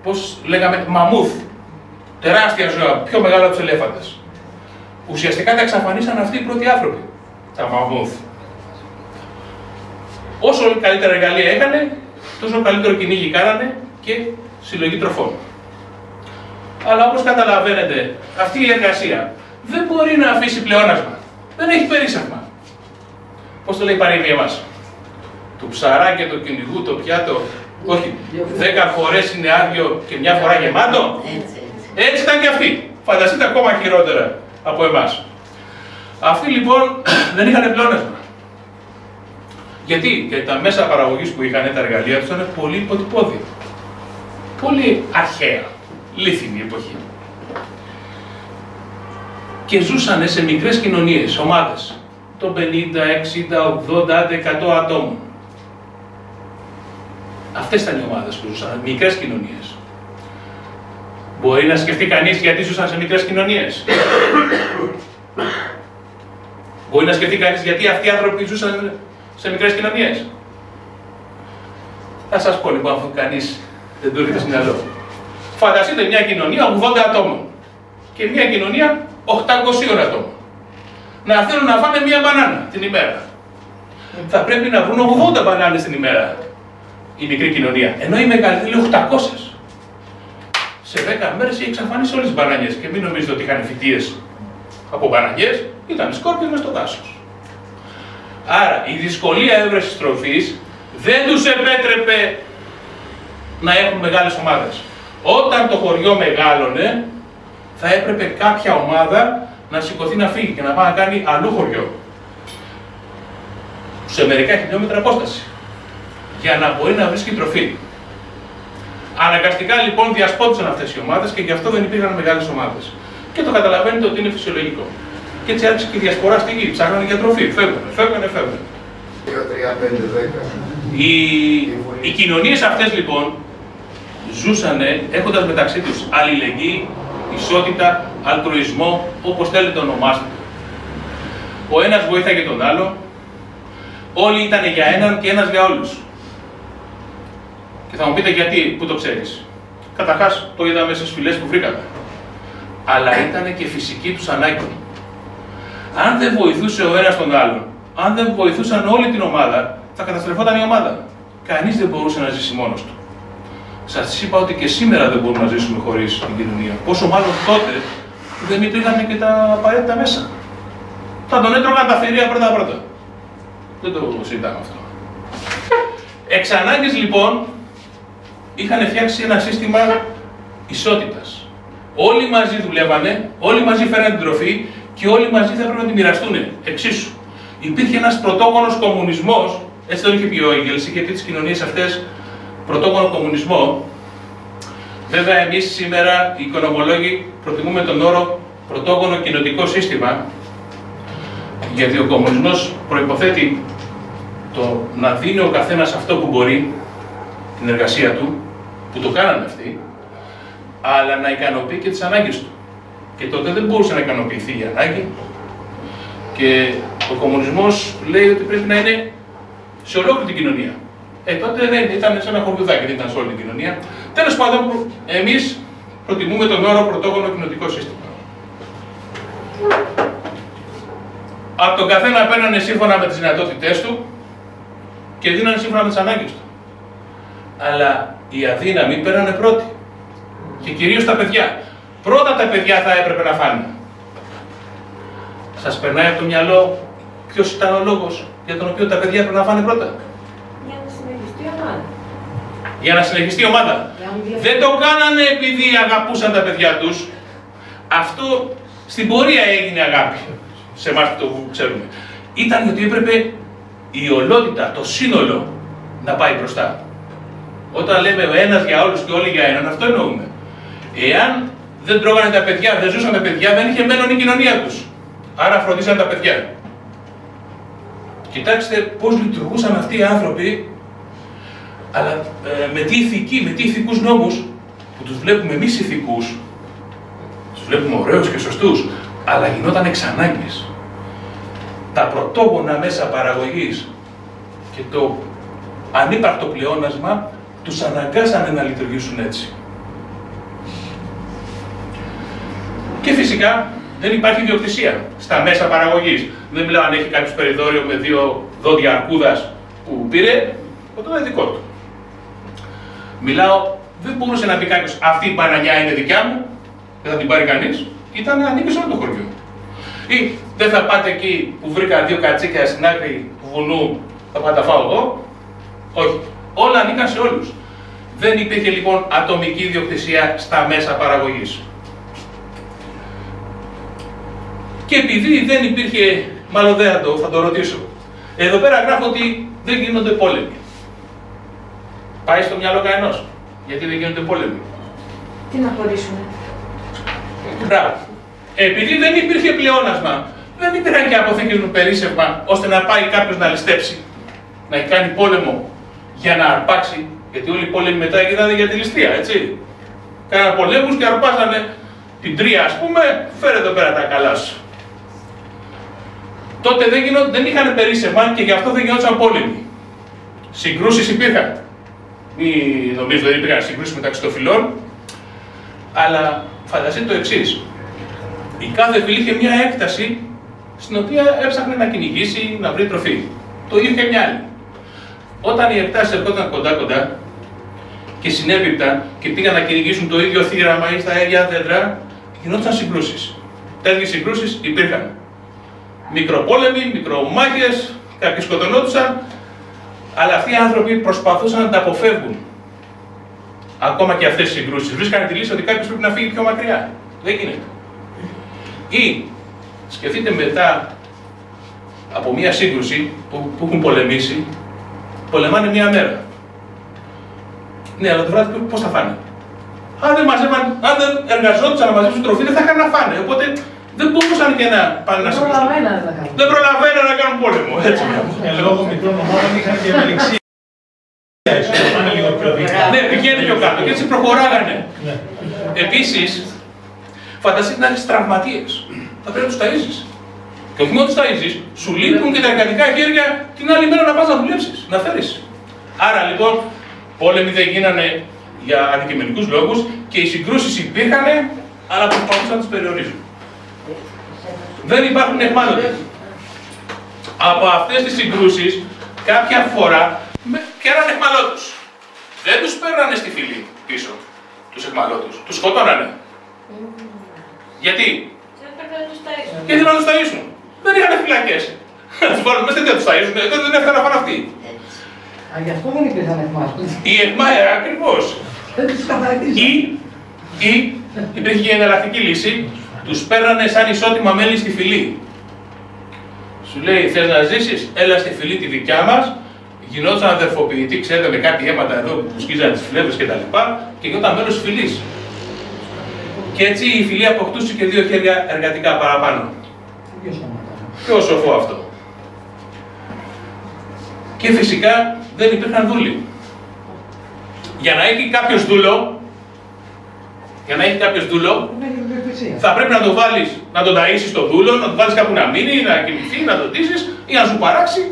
Πώς λέγαμε, μαμούθ. Τεράστια ζώα, πιο μεγάλα από τους ελέφαντες. Ουσιαστικά τα εξαφανίσαν αυτοί οι πρώτοι άνθρωποι. Τα μαμούθ. Όσο καλύτερα εργαλεία έκανε, τόσο καλύτερο κυνήγι κάνανε και συλλογή τροφών. Αλλά όπως καταλαβαίνετε, αυτή η εργασία δεν μπορεί να αφήσει πλεόνασμα. Δεν έχει περίσσευμα. Πώς το λέει η παροιμία μας? Του ψαρά και του κυνηγού το πιάτο. Όχι, δέκα φορές είναι άδειο και μια φορά γεμάτο. Έτσι, έτσι. έτσι ήταν και αυτοί. Φανταστείτε ακόμα χειρότερα από εμάς. Αυτοί λοιπόν δεν είχαν πλεόνασμα. Γιατί? Γιατί τα μέσα παραγωγής που είχαν, τα εργαλεία τους ήταν πολύ υποτυπώδη. Πολύ αρχαία, λίθινη εποχή. Και ζούσαν σε μικρές κοινωνίες, ομάδες, των πενήντα, εξήντα, ογδόντα, εκατό ατόμων. Αυτές ήταν οι ομάδες που ζούσαν, μικρές κοινωνίες. Μπορεί να σκεφτεί κανείς γιατί ζούσαν σε μικρές κοινωνίες. Μπορεί να σκεφτεί κανείς γιατί αυτοί οι άνθρωποι ζούσαν σε μικρές κοινωνίες. Θα σας πω λοιπόν, αφού κανείς δεν του έρχεται στο μυαλό. Φανταστείτε μια κοινωνία ογδόντα ατόμων και μια κοινωνία οκτακοσίων ατόμων. Να θέλουν να φάνε μια μπανάνα την ημέρα. Θα πρέπει να βρουν ογδόντα μπανάνες την ημέρα. Η μικρή κοινωνία. Ενώ η μεγαλύτερη λέει οκτακόσιες. Σε δέκα μέρες είχε εξαφανίσει όλες τις μπανανιές. Και μην νομίζετε ότι είχαν φυτίες από μπανανιές, ήταν σκόρπιες μες στο δάσος. Άρα η δυσκολία έβρεσης τροφής δεν τους επέτρεπε να έχουν μεγάλες ομάδες. Όταν το χωριό μεγάλωνε, θα έπρεπε κάποια ομάδα να σηκωθεί να φύγει και να πάει να κάνει αλλού χωριό. Σε μερικά χιλιόμετρα απόσταση. Για να μπορεί να βρίσκει τροφή. Αναγκαστικά λοιπόν διασπόντουσαν αυτές οι ομάδες και γι' αυτό δεν υπήρχαν μεγάλες ομάδες. Και το καταλαβαίνετε ότι είναι φυσιολογικό. Και έτσι άρχισε και η διασπορά στη γη. Ψάχνανε για τροφή. Φεύγανε, φεύγανε, φεύγανε. Οι, οι κοινωνίες αυτές λοιπόν ζούσανε έχοντας μεταξύ τους αλληλεγγύη, ισότητα, αλτρουισμό, όπως θέλετε ονομάστε. Ο ένας βοήθαγε τον άλλο, όλοι ήταν για έναν και ένας για όλους. Και θα μου πείτε γιατί, πού το ξέρεις. Καταρχάς το είδαμε στις φυλές που βρήκαμε. Αλλά ήταν και φυσική τους ανάγκη. Αν δεν βοηθούσε ο ένας τον άλλον, αν δεν βοηθούσαν όλη την ομάδα, θα καταστρεφόταν η ομάδα. Κανείς δεν μπορούσε να ζήσει μόνος του. Σας είπα ότι και σήμερα δεν μπορούμε να ζήσουμε χωρίς την κοινωνία. Πόσο μάλλον τότε που δεν υπήρχαν και τα απαραίτητα μέσα. Θα τον έτρωγαν τα θηρία πρώτα-πρώτα. Δεν το συζητάμε αυτό. Εξ ανάγκης λοιπόν είχαν φτιάξει ένα σύστημα ισότητας. Όλοι μαζί δουλεύανε, όλοι μαζί φέραν την τροφή και όλοι μαζί θα έπρεπε να τη μοιραστούν εξίσου. Υπήρχε ένας πρωτόγονος κομμουνισμός, έτσι το είχε πει ο Ένγκελς, είχε πει τις κοινωνίες αυτές πρωτόγονο κομμουνισμό. Βέβαια, εμείς σήμερα οι οικονομολόγοι προτιμούμε τον όρο πρωτόγονο κοινοτικό σύστημα, γιατί ο κομμουνισμός προϋποθέτει το να δίνει ο καθένας αυτό που μπορεί, την εργασία του, που το κάνανε αυτοί, αλλά να ικανοποιεί και τις ανάγκες του. Και τότε δεν μπορούσε να ικανοποιηθεί η ανάγκη. Και ο κομμουνισμός λέει ότι πρέπει να είναι σε ολόκληρη την κοινωνία. Ε, τότε δεν ήταν σε ένα χορδουδάκι, δεν ήταν σε όλη την κοινωνία. Τέλος πάντων, εμείς προτιμούμε τον όρο πρωτόγονο κοινοτικό σύστημα. Από τον καθένα παίρνανε σύμφωνα με τις δυνατότητές του και δίνανε σύμφωνα με τις ανάγκες του. Αλλά οι αδύναμοι παίρνανε πρώτοι. Και κυρίως τα παιδιά. Πρώτα τα παιδιά θα έπρεπε να φάνε. Σας περνάει από το μυαλό ποιος ήταν ο λόγος για τον οποίο τα παιδιά έπρεπε να φάνε πρώτα. Για να συνεχιστεί η ομάδα. Για να συνεχιστεί η ομάδα. Για... Δεν το κάνανε επειδή αγαπούσαν τα παιδιά τους. Αυτό στην πορεία έγινε αγάπη. Σε εμάς που το ξέρουμε. Ήταν ότι έπρεπε η ολότητα, το σύνολο να πάει μπροστά. Όταν λέμε ο ένας για όλους και όλοι για έναν, αυτό εννοούμε. Εάν δεν τρώγανε τα παιδιά, δεν ζούσαν τα παιδιά, δεν είχε μέλλον η κοινωνία τους. Άρα φροντίσαν τα παιδιά. Κοιτάξτε πώς λειτουργούσαν αυτοί οι άνθρωποι, αλλά ε, με τι ηθική, με τι ηθικούς νόμους, που τους βλέπουμε εμείς ηθικούς, τους βλέπουμε ωραίους και σωστούς, αλλά γινόταν εξ ανάγκης. Τα πρωτόγωνα μέσα παραγωγής και το ανύπαρκτο πλεόνασμα τους αναγκάσανε να λειτουργήσουν έτσι. Και φυσικά, δεν υπάρχει ιδιοκτησία στα μέσα παραγωγής. Δεν μιλάω αν έχει κάποιο περιθώριο με δύο δόντια αρκούδας που πήρε, αυτό είναι δικό του. Μιλάω, δεν μπορούσε να πει κάποιο αυτή η μπανανιά είναι δικιά μου, δεν θα την πάρει κανείς. Ήταν ανήκει σε όλο το χωριό. Ή δεν θα πάτε εκεί που βρήκα δύο κατσίκια στην άκρη του βουνού, θα πάτε φάω εγώ. Όχι. Όλα ανήκαν σε όλους. Δεν υπήρχε λοιπόν ατομική ιδιοκτησία στα μέσα παραγωγής. Και επειδή δεν υπήρχε, μάλλον δεν θα το, θα το ρωτήσω. Εδώ πέρα γράφω ότι δεν γίνονται πόλεμοι. Πάει στο μυαλό κανένας. Γιατί δεν γίνονται πόλεμοι. Τι να χωρίσουμε. Μπράβο. Επειδή δεν υπήρχε πλεόνασμα, δεν υπήρχαν και αποθήκες με περίσσευμα, ώστε να πάει κάποιος να ληστέψει. Να κάνει πόλεμο για να αρπάξει. Γιατί όλοι οι πόλεμοι μετά γίνανε για τη ληστεία, έτσι. Κάναν πολέμους και αρπάζανε την τρία, ας πούμε, φέρε εδώ πέρα τα καλά σου. Τότε δεν, γινό, δεν είχαν περίσσευμα και γι' αυτό δεν γινόντουσαν πόλεμοι. Συγκρούσεις υπήρχαν. Μην νομίζω δεν υπήρχαν συγκρούσεις μεταξύ των φυλών. Αλλά φανταστείτε το εξής. Η κάθε φυλή είχε μια έκταση στην οποία έψαχνε να κυνηγήσει, να βρει τροφή. Το ίδιο και μια άλλη. Όταν οι εκτάσεις ερχόταν κοντά-κοντά και συνέπιπταν και πήγαν να κυνηγήσουν το ίδιο θύραμα ή στα ίδια δέντρα, γινόντουσαν συγκρούσεις. Τέτοιες συγκρούσεις υπήρχαν. Μικροπόλεμοι, μικρομάχες, κάποιοι σκοτωνόντουσαν, αλλά αυτοί οι άνθρωποι προσπαθούσαν να τα αποφεύγουν. Ακόμα και αυτές τις συγκρούσεις. Βρίσκανε τη λύση ότι κάποιος πρέπει να φύγει πιο μακριά. Δεν γίνεται. Ή σκεφτείτε μετά από μία σύγκρουση που, που έχουν πολεμήσει, πολεμάνε μία μέρα. Ναι, αλλά το βράδυ πώς θα φάνε. Αν δεν, μαζεύαν, αν δεν εργαζόντουσαν να μαζέψουν τροφή, δεν θα είχαν να φάνε. Οπότε δεν μπορούσαν και να πάνε να συμβούν. Δεν προλαβαίναν να κάνουν πόλεμο. Έτσι. Λόγω μικρών ομάδων είχαν και ευελιξία. Ναι, πηγαίνει πιο κάτω και έτσι προχωράγανε. Επίσης, φανταστείτε να έχεις τραυματίες. Θα πρέπει να τους ταΐζεις. Και όχι μόνο τους ταΐζεις, σου λείπουν και τα εργατικά χέρια την άλλη μέρα να πας να δουλέψεις, να φέρεις. Άρα λοιπόν, πόλεμοι δεν γίνανε για αντικειμενικούς λόγους και οι συγκρούσεις υπήρχαν, αλλά προσπαθούσαν να τις περιορίζουν. Δεν υπάρχουν εκμάδοντες. Από αυτές τις συγκρούσεις, κάποια φορά πιάνανε εκμαλώτους. Δεν τους παίρνανε στη φυλή πίσω, τους εκμαλώτους. Τους σκοτώνανε. Γιατί? Και ήθελαν να τους ταΐσουν. Δεν είχαν φυλακές. Να τους βάλουν μέσα, δεν τους ταΐσουν, δεν έφτανε να φάνε αυτοί. Α, γι' αυτό δεν υπήρχαν εκμάλωτες. Οι εκμάλωτες, ακριβώς. Δεν τους καθαρίζουν. Ή, ή, υπήρχε και εναλλακτική λύση, τους παίρνανε σαν ισότιμα μέλη στη φυλή. Σου λέει, θες να ζήσεις, έλα στη φυλή τη δικιά μας. Γινόταν αδερφοποιητή, ξέρετε, με κάτι αίματα εδώ που σκίζανε τις φλέβες κτλ. Και, και γινόταν μέλος της φυλής. Και έτσι η φυλή αποκτούσε και δύο χέρια εργατικά παραπάνω. Ποιο σοφό αυτό. Και φυσικά δεν υπήρχαν δούλοι. Για να έχει κάποιος δούλο, για να έχει κάποιος δούλο, θα πρέπει να τον βάλεις, να τον ταΐσεις τον δούλο, να τον βάλεις κάπου να μείνει, να κοιμηθεί, να τον ντύσεις ή να σου παράξει.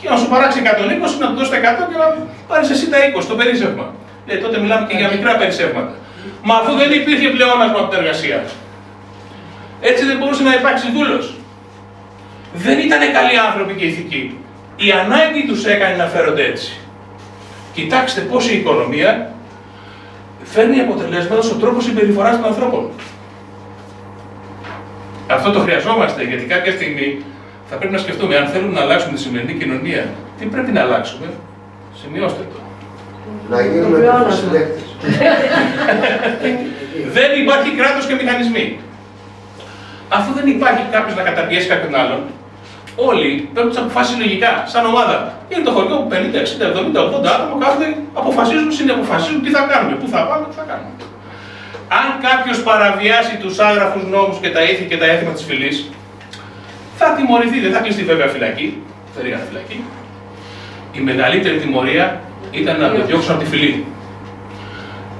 Και να σου παράξει εκατόν είκοσι, να του δώσει εκατό και να πάρει εσύ τα είκοσι, το περίσσευμα. Δηλαδή, τότε μιλάμε και για μικρά περισσεύματα. Μα αφού δεν υπήρχε πλεόνασμα από την εργασία, έτσι δεν μπορούσε να υπάρξει δούλος. Δεν ήταν καλοί άνθρωποι και ηθικοί. Η ανάγκη τους έκανε να φέρονται έτσι. Κοιτάξτε πώς η οικονομία φέρνει αποτελέσματα στον τρόπο συμπεριφοράς των ανθρώπων. Αυτό το χρειαζόμαστε, γιατί κάποια στιγμή θα πρέπει να σκεφτούμε, αν θέλουμε να αλλάξουμε τη σημερινή κοινωνία, τι πρέπει να αλλάξουμε. Σημειώστε το. Να γίνουμε προσυλλέκτες. Δεν υπάρχει κράτος και μηχανισμοί. Αφού δεν υπάρχει κάποιος να καταπιέσει κάποιον άλλον, όλοι παίρνουν τις αποφάσεις λογικά, σαν ομάδα. Είναι το χωριό που πενήντα, εξήντα, εβδομήντα, ογδόντα άτομα κάθονται, αποφασίζουν, συνεποφασίζουν τι θα κάνουμε, πού θα πάμε, τι θα κάνουμε. Αν κάποιος παραβιάσει τους άγραφους νόμους και τα ήθη και τα έθιμα της φυλής, θα τιμωρηθεί, δεν θα κλειστεί βέβαια φυλακή, θα ρίγανε φυλακή. Η μεγαλύτερη τιμωρία ήταν να τον διώξουν από τη φυλή.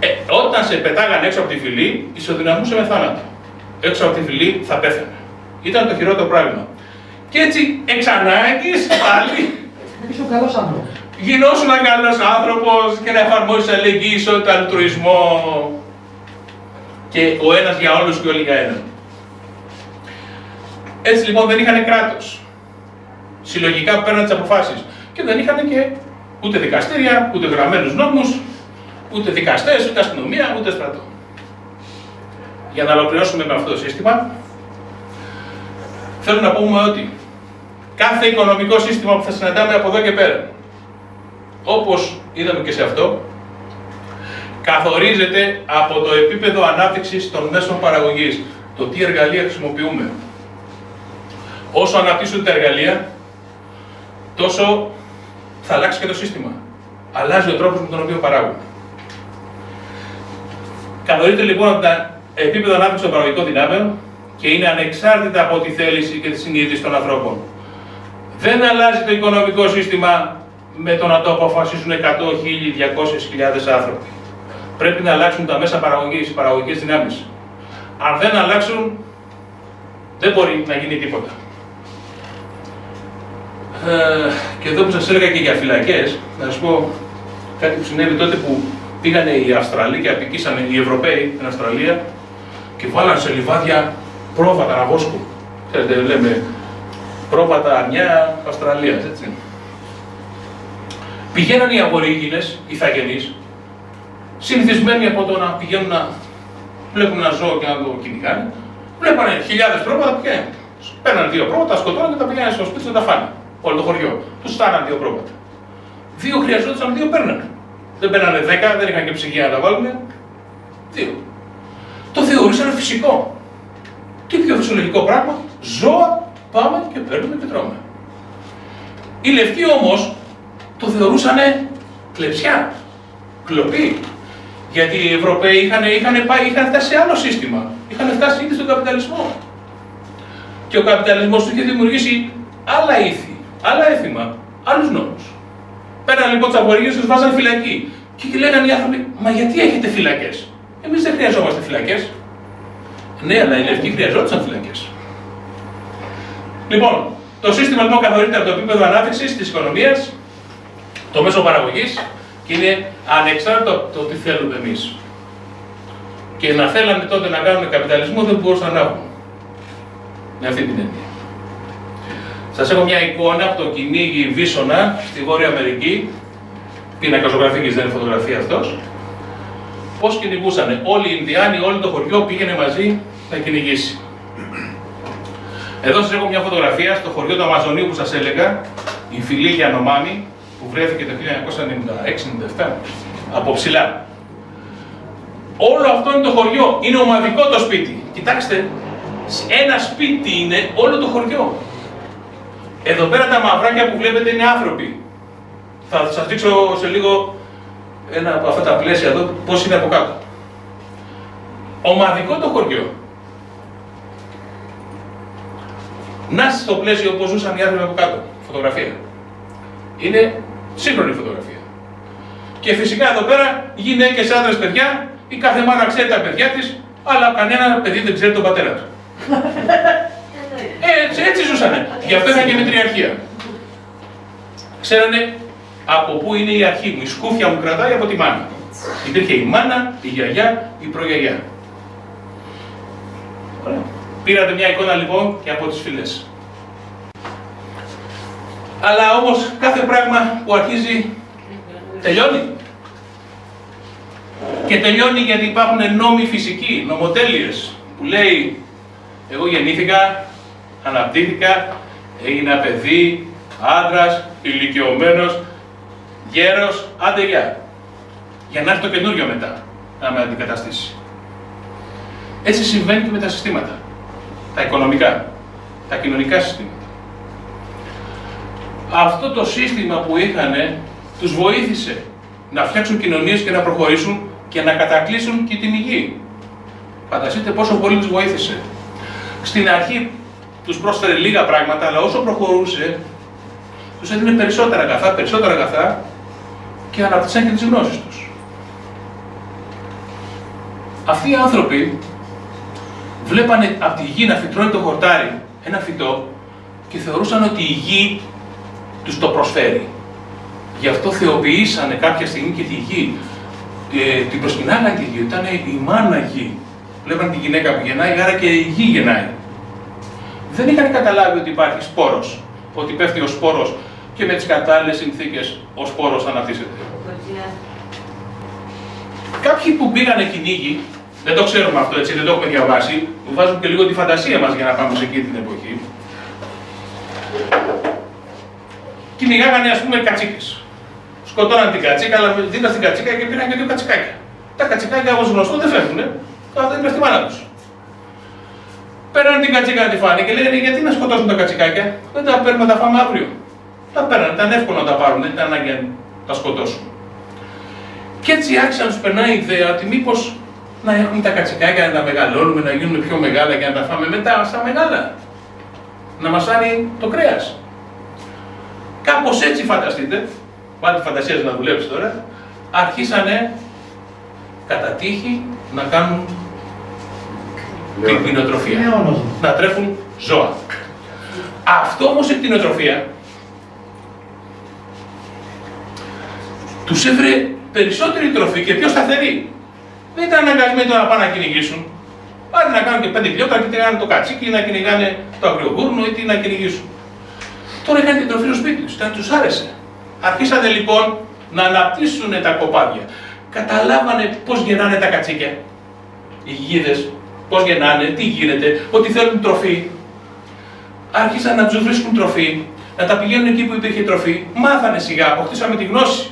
Ε, όταν σε πετάγανε έξω από τη φυλή, ισοδυναμούσε με θάνατο. Έξω από τη φυλή θα πέθανε. Ήταν το χειρότερο πράγμα. Και έτσι εξ ανάγκης πάλι. Ήσουν καλός άνθρωπος. Γινώσουν ένα καλός άνθρωπος και να εφαρμόσεις αλληλεγγύη, ισότητα, αλτρουισμό. Και ο ένας για όλους και όλοι για έναν. Έτσι λοιπόν δεν είχαν κράτος. Συλλογικά παίρναν τις αποφάσεις. Και δεν είχαν και ούτε δικαστήρια, ούτε γραμμένους νόμους, ούτε δικαστές, ούτε αστυνομία, ούτε στρατό. Για να ολοκληρώσουμε με αυτό το σύστημα, θέλω να πούμε ότι κάθε οικονομικό σύστημα που θα συναντάμε από εδώ και πέρα, όπως είδαμε και σε αυτό, καθορίζεται από το επίπεδο ανάπτυξης των μέσων παραγωγής, το τι εργαλεία χρησιμοποιούμε. Όσο αναπτύσσονται τα εργαλεία, τόσο θα αλλάξει και το σύστημα. Αλλάζει ο τρόπος με τον οποίο παράγουν. Καθορίζεται λοιπόν από τα επίπεδα ανάπτυξη των παραγωγικών δυνάμεων και είναι ανεξάρτητα από τη θέληση και τη συνείδηση των ανθρώπων. Δεν αλλάζει το οικονομικό σύστημα με το να το αποφασίσουν εκατό, χίλιοι, διακόσιες χιλιάδες άνθρωποι. Πρέπει να αλλάξουν τα μέσα παραγωγής, οι παραγωγικές δυνάμεις. Αν δεν αλλάξουν, δεν μπορεί να γίνει τίποτα. Ε, και εδώ που σας έλεγα και για φυλακές, να σας πω κάτι που συνέβη τότε που πήγανε οι Αυστραλοί και απικήσανε οι Ευρωπαίοι στην Αυστραλία και βάλαν σε λιβάδια πρόβατα αβόσκου. Ξέρετε, λέμε πρόβατα αρνιά Αυστραλίας, έτσι. Πηγαίναν οι αγορήγινες, οι ηθαγενείς, συνηθισμένοι από το να πηγαίνουν να βλέπουν ένα ζώο και να το κυνηγάνε, βλέπανε χιλιάδες πρόβατα που πηγαίνουν. Παίρναν δύο πρόβατα, σκοτώναν και τα πηγαίνουν στο σπίτι και τα φάνε. Όλο το χωριό. Τους στάναν δύο πρόβατα. Δύο χρειαζόντουσαν, δύο παίρνανε. Δεν παίρνανε δέκα, δεν είχαν και ψυγεία να τα βάλουν. Δύο. Το θεωρούσαν φυσικό. Τι πιο φυσιολογικό πράγμα. Ζώα πάμε και παίρνουμε και τρώμε. Οι λευκοί όμως το θεωρούσαν κλεψιά. Κλοπή. Γιατί οι Ευρωπαίοι είχαν, είχαν, πάει, είχαν φτάσει σε άλλο σύστημα. Είχαν φτάσει ήδη στον καπιταλισμό. και ο καπιταλισμός του είχε δημιουργήσει άλλα ήθη, άλλα έθιμα, άλλους νόμους. Πέραν λοιπόν τους Αμπορίγενες, τους βάζαν φυλακή. Και λέγανε οι άνθρωποι, μα γιατί έχετε φυλακές? Εμείς δεν χρειαζόμαστε φυλακές. Ναι, αλλά οι λευκοί χρειαζόντουσαν φυλακές. Λοιπόν, το σύστημα λοιπόν καθορίζεται από το επίπεδο ανάπτυξης της οικονομίας, το μέσο παραγωγής και είναι ανεξάρτητο από το τι θέλουμε εμείς. Και να θέλαμε τότε να κάνουμε καπιταλισμό δεν μπορούσαμε να έχουμε. Με αυτή την έννοια. Σας έχω μια εικόνα από το κυνήγι Βίσονα στη Βόρεια Αμερική. Πίνακα ζωγραφικής, δεν είναι φωτογραφία αυτός. Πώς κυνηγούσανε. Όλοι οι Ινδιάνοι, όλο το χωριό πήγαινε μαζί να κυνηγήσει. Εδώ σας έχω μια φωτογραφία στο χωριό του Αμαζονίου που σας έλεγα, η φυλή Γιανομάμι, που βρέθηκε το χίλια εννιακόσια ενενήντα έξι ενενήντα επτά, από ψηλά. Όλο αυτό είναι το χωριό, είναι ομαδικό το σπίτι. Κοιτάξτε, ένα σπίτι είναι όλο το χωριό. Εδώ πέρα τα μαυράκια που βλέπετε είναι άνθρωποι. Θα σας δείξω σε λίγο ένα από αυτά τα πλαίσια εδώ, πώς είναι από κάτω. Ομαδικό το χωριό. Να στο πλαίσιο όπως ζούσαν οι άνθρωποι από κάτω. Φωτογραφία. Είναι σύγχρονη φωτογραφία. Και φυσικά εδώ πέρα γυναίκες, άντρες, παιδιά, η κάθε μάνα ξέρει τα παιδιά της, αλλά κανένα παιδί δεν ξέρει τον πατέρα του. Έτσι, έτσι ζούσανε. Γι' αυτό είχαν και μητριαρχία. Ξέρανε από πού είναι η αρχή μου. Η σκούφια μου κρατάει από τη μάνα. Υπήρχε η μάνα, η γιαγιά, η προγιαγιά. Ωραία. Πήρατε μια εικόνα λοιπόν και από τις φυλές. Αλλά όμως κάθε πράγμα που αρχίζει τελειώνει. Και τελειώνει γιατί υπάρχουν νόμοι φυσικοί, νομοτέλειες που λέει εγώ γεννήθηκα, αναπτύχθηκα, έγινα παιδί, άντρας, ηλικιωμένος, γέρος, άντε γεια. Για να έρθει το καινούριο μετά να με αντικαταστήσει. Έτσι συμβαίνει και με τα συστήματα. Τα οικονομικά, τα κοινωνικά συστήματα. Αυτό το σύστημα που είχανε τους βοήθησε να φτιάξουν κοινωνίες και να προχωρήσουν και να κατακλείσουν και την υγεία. Φανταστείτε πόσο πολύ τους βοήθησε. Στην αρχή τους πρόσφερε λίγα πράγματα, αλλά όσο προχωρούσε, τους έδινε περισσότερα αγαθά, περισσότερα αγαθά και αναπτύσσαν και τις γνώσεις τους. Αυτοί οι άνθρωποι βλέπανε από τη γη να φυτρώνει το χορτάρι, ένα φυτό, και θεωρούσαν ότι η γη τους το προσφέρει. Γι' αυτό θεοποιήσανε κάποια στιγμή και τη γη. Ε, την προσκυνάγαν τη γη, ήταν η μάνα γη. Βλέπαν τη γυναίκα που γεννάει, άρα και η γη γεννάει. Δεν είχαν καταλάβει ότι υπάρχει σπόρος, ότι πέφτει ο σπόρος και με τις κατάλληλες συνθήκες ο σπόρος αναπτύσσεται. Κάποιοι που πήγανε κυνήγι, δεν το ξέρουμε αυτό, έτσι, δεν το έχουμε διαβάσει. Βάζουμε και λίγο τη φαντασία μας για να πάμε σε εκείνη την εποχή. Κυνηγάγανε, ας πούμε, κατσίκες. Σκοτώναν την κατσίκα, αλλά δίπλα στην κατσίκα και πήραν και δύο κατσικάκια. Τα κατσικάκια, όπως γνωστό, δεν φεύγουνε. Τώρα δεν είναι στη μάνα τους. Παίρνανε την κατσίκα να τη φάνε και λέγανε γιατί να σκοτώσουν τα κατσικάκια. Δεν τα παίρνουμε, τα φάμε αύριο. Τα παίρνανε, ήταν εύκολο να τα πάρουν, δεν ήταν ανάγκη να τα σκοτώσουν. Και έτσι άρχισε να τους περνάει η ιδέα ότι μήπως να έχουμε τα κατσικάκια, να τα μεγαλώνουμε, να γίνουν πιο μεγάλα και να τα φάμε μετά στα μεγάλα. Να μας άρει το κρέας. Κάπως έτσι φανταστείτε, βάλτε τη φαντασία να δουλέψει τώρα, αρχίσανε κατά τύχη να κάνουν την κτηνοτροφία. Να τρέφουν ζώα. Αυτό όμως η κτηνοτροφία τους έφερε περισσότερη τροφή και πιο σταθερή. Δεν ήταν αναγκασμένοι τώρα να πάνε να κυνηγήσουν. Πάνε να κάνουν και πέντε χιλιόμετρα και να κυνηγάνε το κατσίκι, να κυνηγάνε το αγριογούρνο ή τι να κυνηγήσουν. Τώρα είχαν την τροφή στο σπίτι του, ήταν τους άρεσε. Αρχίσανε λοιπόν να αναπτύσσουν τα κοπάδια. Καταλάβανε πώς γεννάνε τα κατσίκια, οι γίδες, πώς γεννάνε, τι γίνεται, ότι θέλουν τροφή. Άρχισαν να τους βρίσκουν τροφή, να τα πηγαίνουν εκεί που υπήρχε τροφή. Μάθανε σιγά, αποκτήσαμε τη γνώση.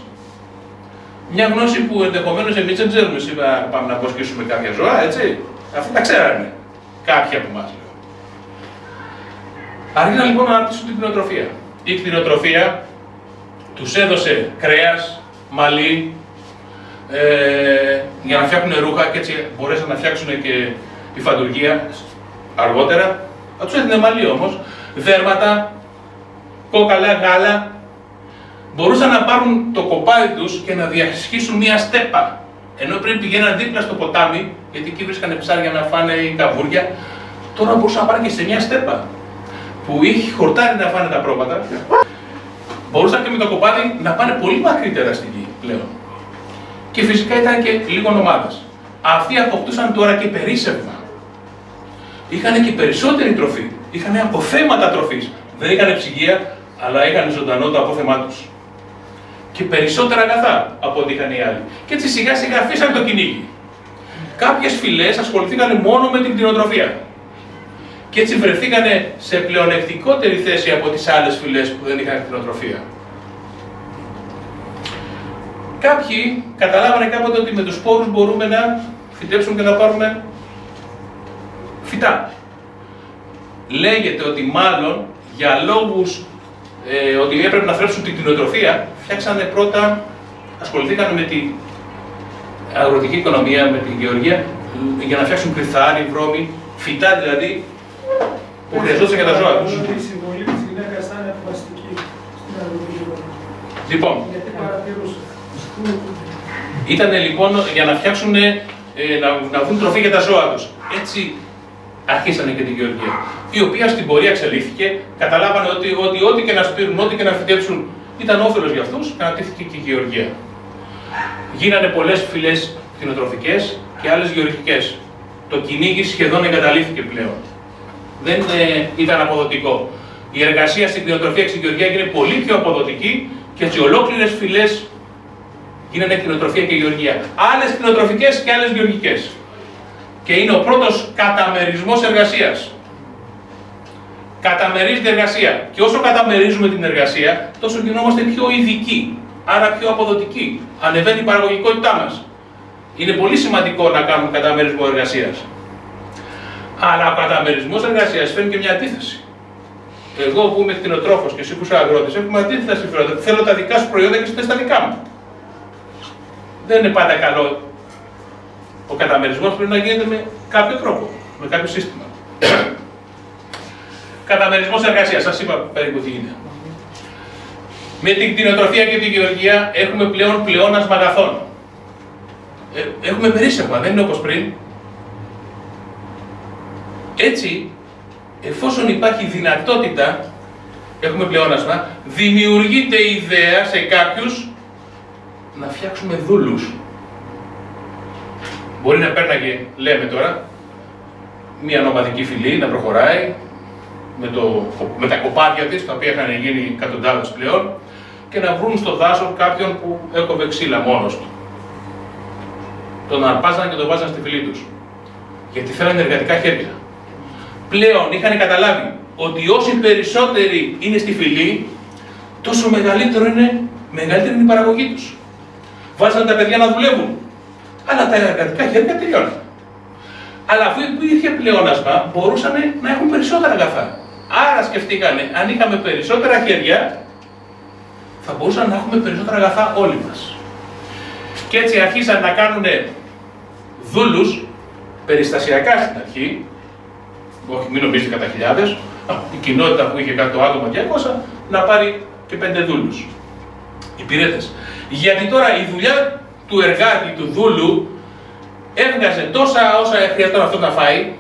Μια γνώση που ενδεχομένως εμείς δεν ξέρουμε σήμερα να πάμε να αποσκήσουμε κάποια ζωά, έτσι. Αυτά τα ξέρανε κάποιοι από εμάς. Άρχισαν λοιπόν να αναπτύσσουν την κτηνοτροφία. Η κτηνοτροφία τους έδωσε κρέας, μαλλί, ε, για να φτιάχνουν ρούχα και έτσι μπορέσαν να φτιάξουν και τη φαντουργία αργότερα. Θα τους έδινε μαλλί όμως, δέρματα, κόκαλα, γάλα. Μπορούσαν να πάρουν το κοπάδι τους και να διασχίσουν μία στέπα. Ενώ πριν πηγαίναν δίπλα στο ποτάμι, γιατί εκεί βρίσκανε ψάρια να φάνε ή καβούρια, τώρα μπορούσαν να πάνε και σε μία στέπα που είχε χορτάρι να φάνε τα πρόβατα. Μπορούσαν και με το κοπάδι να πάνε πολύ μακρύτερα στην γη πλέον. Και φυσικά ήταν και λίγο ομάδας. Αυτοί αποκτούσαν τώρα και περίσσευμα. Είχαν και περισσότερη τροφή. Είχαν αποθέματα τροφής. Δεν είχαν ψυγεία, αλλά είχαν ζωντανό το απόθεμά τους. Και περισσότερα αγαθά από ό,τι είχαν οι άλλοι. Και έτσι σιγά σιγά αφήσαν το κυνήγι. Κάποιες φυλές ασχοληθήκαν μόνο με την κτηνοτροφία. Και έτσι βρεθήκανε σε πλεονεκτικότερη θέση από τις άλλες φυλές που δεν είχαν κτηνοτροφία. Κάποιοι καταλάβανε κάποτε ότι με τους σπόρους μπορούμε να φυτέψουμε και να πάρουμε φυτά. Λέγεται ότι μάλλον για λόγους ε, ότι έπρεπε να θρέψουν την κτηνοτροφία, φτιάξανε πρώτα, ασχοληθήκαν με την αγροτική οικονομία, με την γεωργία, για να φτιάξουν κρυθάρι, βρώμη, φυτά δηλαδή, που χρειαζόταν για τα ζώα τους. Λοιπόν, ήταν λοιπόν για να φτιάξουν, ε, να, να βγουν τροφή για τα ζώα τους. Έτσι αρχίσανε και την γεωργία, η οποία στην πορεία εξελίχθηκε, καταλάβανε ότι ό,τι ότι και να σπείρουν, ό,τι και να φυτέψουν ήταν όφελος για αυτούς, αναπτύχθηκε και η γεωργία. Γίνανε πολλές φυλές κτηνοτροφικές και άλλες γεωργικές. Το κυνήγι σχεδόν εγκαταλείφθηκε πλέον. Δεν ε, ήταν αποδοτικό. Η εργασία στην κτηνοτροφία και στην γεωργία έγινε πολύ πιο αποδοτική και έτσι ολόκληρες φυλές γίνανε κτηνοτροφία και γεωργία. Άλλες κτηνοτροφικές και άλλες γεωργικές. Και είναι ο πρώτος καταμερισμός εργασίας. Καταμερίζεται εργασία. Και όσο καταμερίζουμε την εργασία, τόσο γινόμαστε πιο ειδικοί, άρα πιο αποδοτικοί. Ανεβαίνει η παραγωγικότητά μας. Είναι πολύ σημαντικό να κάνουμε καταμερισμό εργασίας. Αλλά ο καταμερισμός εργασίας φέρνει και μια αντίθεση. Εγώ που είμαι κτηνοτρόφος και εσύ που είσαι αγρότης, έχουμε αντίθετα συμφέροντα. Θέλω τα δικά σου προϊόντα και εσύ θες τα δικά μου. Δεν είναι πάντα καλό. Ο καταμερισμός πρέπει να γίνεται με κάποιο τρόπο, με κάποιο σύστημα. Καταμερισμός εργασίας, σας είπα περίπου τι είναι. Με την κτηνοτροφία και τη γεωργία έχουμε πλέον πλεόνασμα αγαθών. Ε, έχουμε περίσσευμα, δεν είναι όπως πριν. Έτσι, εφόσον υπάρχει δυνατότητα, έχουμε πλεόνασμα, δημιουργείται η ιδέα σε κάποιους να φτιάξουμε δούλους. Μπορεί να πέρναγε, λέμε τώρα, μία νομαδική φυλή να προχωράει με, το, με τα κοπάδια της, τα οποία είχαν γίνει εκατοντάδες πλέον, και να βρουν στο δάσο κάποιον που έκοβε ξύλα μόνος του. Τον αρπάζαν και τον βάζαν στη φυλή τους. Γιατί θέλανε εργατικά χέρια. Πλέον είχαν καταλάβει ότι όσοι περισσότεροι είναι στη φυλή, τόσο μεγαλύτερο είναι, μεγαλύτερη είναι η παραγωγή τους. Βάζαν τα παιδιά να δουλεύουν. Αλλά τα εργατικά χέρια τελειώναν. Αλλά αφού υπήρχε πλεόνασμα, μπορούσαν να έχουν περισσότερα αγαθά. Άρα σκεφτήκανε, αν είχαμε περισσότερα χέρια, θα μπορούσαν να έχουμε περισσότερα αγαθά όλοι μας. Και έτσι αρχίσαν να κάνουν δούλους, περιστασιακά στην αρχή, όχι μην νομίζετε κατά χιλιάδες, η κοινότητα που είχε κάτω άτομα διακόσια, να πάρει και πέντε δούλους, υπηρέτες. Γιατί τώρα η δουλειά του εργάτη, του δούλου, έβγαζε τόσα όσα χρειαζόταν αυτό να φάει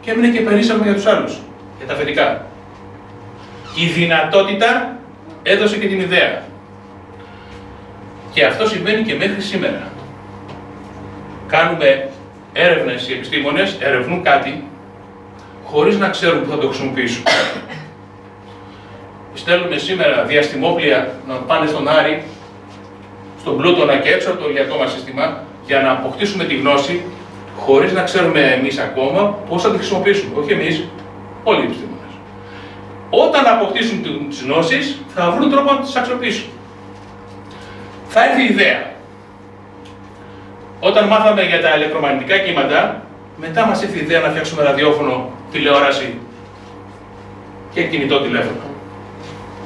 και έμεινε και περίσσευμα για τους άλλους, για τα φετικά. Η δυνατότητα έδωσε και την ιδέα. Και αυτό συμβαίνει και μέχρι σήμερα. Κάνουμε έρευνες, οι επιστήμονες ερευνούν κάτι χωρίς να ξέρουν που θα το χρησιμοποιήσουν. Στέλνουν σήμερα διαστημόπλια να πάνε στον Άρη, στον Πλούτονα και έξω από το ηλιακό μας σύστημα, για να αποκτήσουμε τη γνώση, χωρίς να ξέρουμε εμείς ακόμα πώς θα τη χρησιμοποιήσουμε. Όχι εμείς, όλοι οι επιστήμονες. Όταν αποκτήσουν τις γνώσεις, θα βρουν τρόπο να τις αξιοποιήσουν. Θα έρθει η ιδέα. Όταν μάθαμε για τα ηλεκτρομαγνητικά κύματα, μετά μας ήρθε η ιδέα να φτιάξουμε ραδιόφωνο, τηλεόραση και κινητό τηλέφωνο.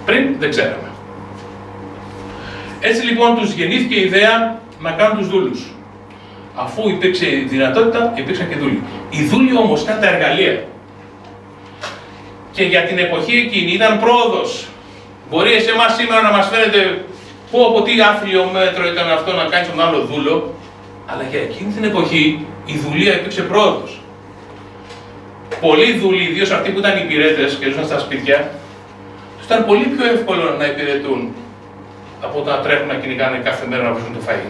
Πριν δεν ξέραμε. Έτσι λοιπόν τους γεννήθηκε η ιδέα να κάνουν τους δούλους. Αφού υπήρξε η δυνατότητα, υπήρξαν και δούλοι. Οι δούλοι όμως ήταν τα εργαλεία. και για την εποχή εκείνη ήταν πρόοδος. Μπορεί σε εμάς σήμερα να μας φαίνεται πω από τι άθλιο μέτρο ήταν αυτό να κάνεις τον άλλο δούλο, αλλά για εκείνη την εποχή η δουλεία υπήρξε πρόοδος. Πολλοί δούλοι, ιδίως αυτοί που ήταν υπηρέτες και ζούσαν στα σπίτια, τους ήταν πολύ πιο εύκολο να υπηρετούν από το να τρέχουν να κυνηγάνε κάθε μέρα να βρουν το φαΐ.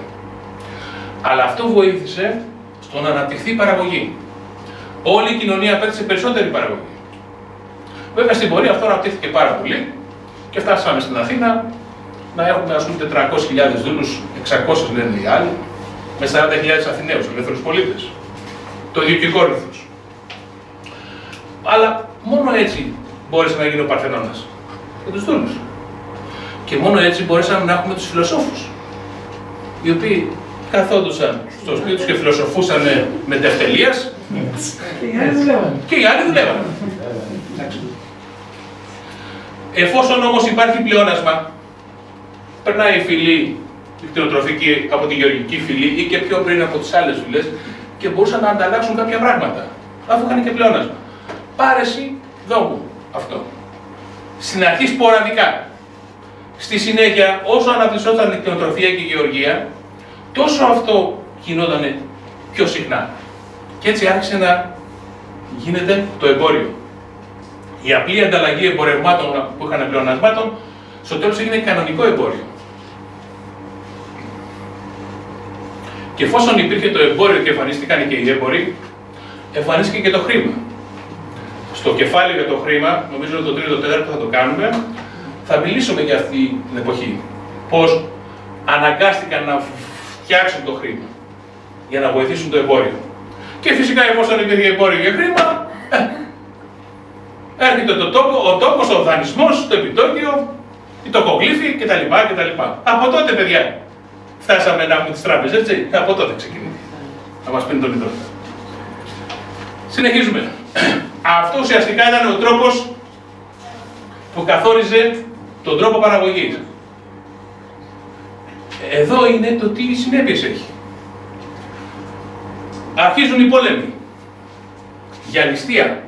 Αλλά αυτό βοήθησε στο να αναπτυχθεί η παραγωγή. Όλη η κοινωνία απέκτησε περισσότερη παραγωγή. Βέβαια στην πορεία αυτό αναπτύχθηκε πάρα πολύ και φτάσαμε στην Αθήνα να έχουμε ας πούμε τετρακόσιες χιλιάδες δούλους, εξακόσιες λένε οι άλλοι, με σαράντα χιλιάδες Αθηναίους, ελεύθερους πολίτες. Το ίδιο και η Κόρινθος. Αλλά μόνο έτσι μπόρεσε να γίνει ο Παρθενώνας και τους δούλους. Και μόνο έτσι μπορέσαμε να έχουμε τους φιλοσόφους, οι οποίοι καθόντουσαν στο σπίτι τους και φιλοσοφούσαν με τευτελείας και οι άλλοι δουλεύαν. Εφόσον όμως υπάρχει πλεόνασμα, περνάει η φυλή, η κτηνοτροφική από τη γεωργική φυλή ή και πιο πριν από τις άλλες φυλές και μπορούσαν να ανταλλάξουν κάποια πράγματα, αφού είχαν και πλεόνασμα. Πάρεση δόγου αυτό. Στην αρχή σποραδικά. Στη συνέχεια, όσο αναπτυσσόταν η κτηνοτροφία και η γεωργία, τόσο αυτό γινόταν πιο συχνά. Και έτσι άρχισε να γίνεται το εμπόριο. Η απλή ανταλλαγή εμπορευμάτων που είχαν πλεονασμάτων, στο τέλος έγινε κανονικό εμπόριο. Και εφόσον υπήρχε το εμπόριο και εμφανίστηκαν και οι έμποροι, εμφανίστηκε και το χρήμα. Στο κεφάλαιο για το χρήμα, νομίζω ότι το τρίτο τέταρτο θα το κάνουμε, θα μιλήσουμε για αυτή την εποχή. Πώς αναγκάστηκαν να φτιάξουν το χρήμα για να βοηθήσουν το εμπόριο. Και φυσικά εφόσον υπήρχε εμπόριο και χρήμα, έρχεται το τόκο, ο τόκος, ο δανεισμός, το επιτόκιο, η τοκογλύφη κτλ. κτλ. Από τότε, παιδιά, φτάσαμε να έχουμε τις τράπεζες, έτσι. Από τότε ξεκινήθηκε. Να μας πίνει τον ιδρό. Συνεχίζουμε. Αυτό ουσιαστικά ήταν ο τρόπος που καθόριζε τον τρόπο παραγωγής. Εδώ είναι το τι συνέπειες έχει. Αρχίζουν οι πόλεμοι για ληστεία.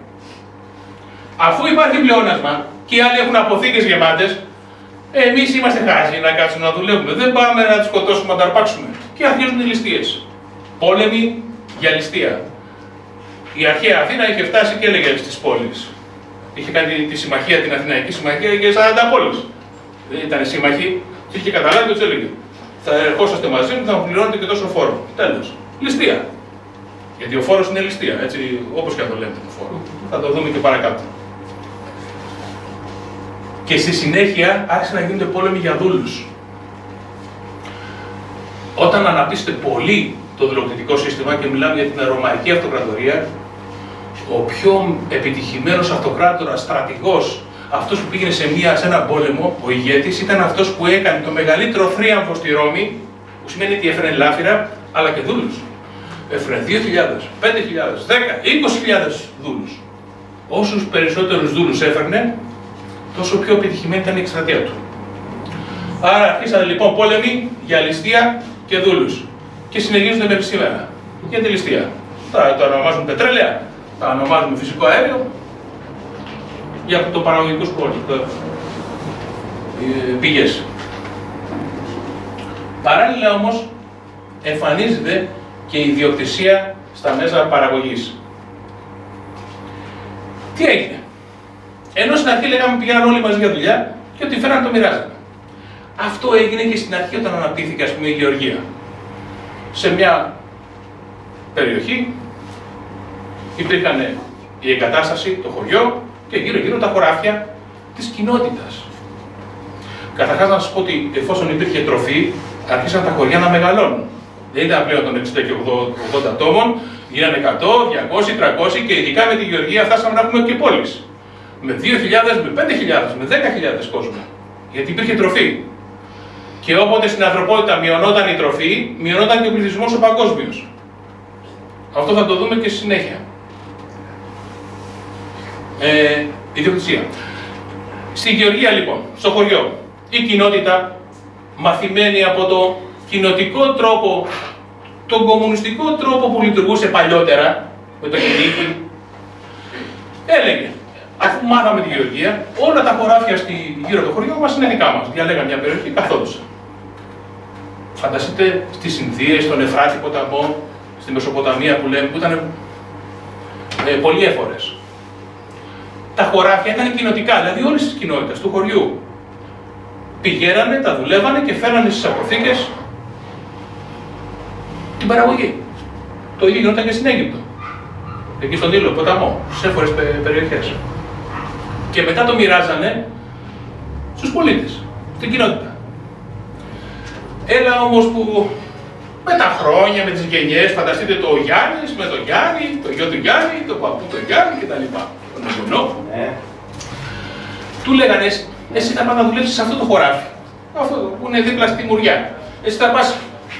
Αφού υπάρχει πλεόνασμα και οι άλλοι έχουν αποθήκες γεμάτες, εμείς είμαστε χάζοι να κάτσουμε να δουλεύουμε. Δεν πάμε να τις σκοτώσουμε, να τα αρπάξουμε. Και αρχίζουν οι ληστείες. Πόλεμοι για ληστεία. Η αρχαία Αθήνα είχε φτάσει και έλεγε στις πόλεις. Είχε κάνει τη συμμαχία, την Αθηναϊκή Συμμαχία για σαράντα πόλεις. Δεν ήταν σύμμαχοι, τους είχε καταλάβει και τους έλεγε. Θα ερχόσαστε μαζί μου, θα μου πληρώνετε και τόσο φόρο. Τέλος. Ληστεία. Γιατί ο φόρος είναι ληστεία, έτσι όπως και αν το λέμε τον φόρο. Θα το δούμε και παρακάτω. Και στη συνέχεια άρχισε να γίνονται πόλεμοι για δούλους. Όταν αναπτύσσεται πολύ το δουλοκτητικό σύστημα και μιλάμε για την Ρωμαϊκή Αυτοκρατορία, ο πιο επιτυχημένος αυτοκράτορας, στρατηγός, αυτός που πήγαινε σε, μια, σε ένα πόλεμο, ο ηγέτης, ήταν αυτός που έκανε το μεγαλύτερο θρίαμβο στη Ρώμη, που σημαίνει ότι έφερε λάφυρα, αλλά και δούλους. Έφερε δύο χιλιάδες, πέντε χιλιάδες, δέκα χιλιάδες, είκοσι χιλιάδες δούλους. Όσους περισσότερους δούλους έφερνε, τόσο πιο επιτυχημένη ήταν η εκστρατεία του. Άρα αρχίσανε λοιπόν πόλεμοι για ληστεία και δούλους. Και συνεχίζονται μέχρι σήμερα. Για τη ληστεία. Τα, τα ονομάζουν πετρέλαια, τα ονομάζουν φυσικό αέριο, για το παραγωγικούς πόλους, πηγές. Παράλληλα όμως, εμφανίζεται και η ιδιοκτησία στα μέσα παραγωγής. Τι έγινε? Ενώ στην αρχή λέγαμε πηγαίναν όλοι μαζί για δουλειά και ότι φέραν το μοιράζανε. Αυτό έγινε και στην αρχή όταν αναπτύχθηκε ας πούμε η γεωργία. Σε μια περιοχή υπήρχαν η εγκατάσταση, το χωριό και γύρω γύρω τα χωράφια της κοινότητας. Καταρχάς να σας πω ότι εφόσον υπήρχε τροφή, αρχίσαν τα χωριά να μεγαλώνουν. Δεν ήταν πλέον των εξήντα και ογδόντα ατόμων, γίνανε εκατό, διακόσια, τριακόσια και ειδικά με τη γεωργία φτάσαμε να έχουμε και πόλεις. Με δύο χιλιάδες, με πέντε χιλιάδες, με δέκα χιλιάδες κόσμο. Γιατί υπήρχε τροφή. Και όποτε στην ανθρωπότητα μειωνόταν η τροφή, μειωνόταν και ο πληθυσμός ο παγκόσμιος. Αυτό θα το δούμε και στη συνέχεια. Ε, ιδιοκτησία. Στη γεωργία λοιπόν, στο χωριό, η κοινότητα μαθημένη από το κοινοτικό τρόπο, τον κομμουνιστικό τρόπο που λειτουργούσε παλιότερα, με το κυνήγι, έλεγε. Αφού μάθαμε τη γεωργία, όλα τα χωράφια στη, γύρω από το χωριό μας είναι δικά μας. Διαλέγαμε μια περιοχή, καθόντουσα. Φανταστείτε στις Ινδίες, στον Εφράτη ποταμό, στη Μεσοποταμία που λέμε, που ήταν ε, πολλοί έφορες. Τα χωράφια ήταν κοινοτικά, δηλαδή όλες τις κοινότητες του χωριού. Πηγαίνανε, τα δουλεύανε και φέρανε στις αποθήκες την παραγωγή. Το ίδιο γινόταν και στην Αίγυπτο. Εκεί στον Νείλο, ποταμό, στις έφορες περιοχές. Και μετά το μοιράζανε στους πολίτες, στην κοινότητα. Έλα όμως που με τα χρόνια, με τις γενιές, φανταστείτε το Γιάννης με τον Γιάννη, το γιο του Γιάννη, το παππού του Γιάννη κτλ. Τον εγγονό. Ναι. Του λέγανε, εσύ θα πας να δουλέψεις σε αυτό το χωράφι. Αυτό που είναι δίπλα στη Μουριά. Εσύ θα πας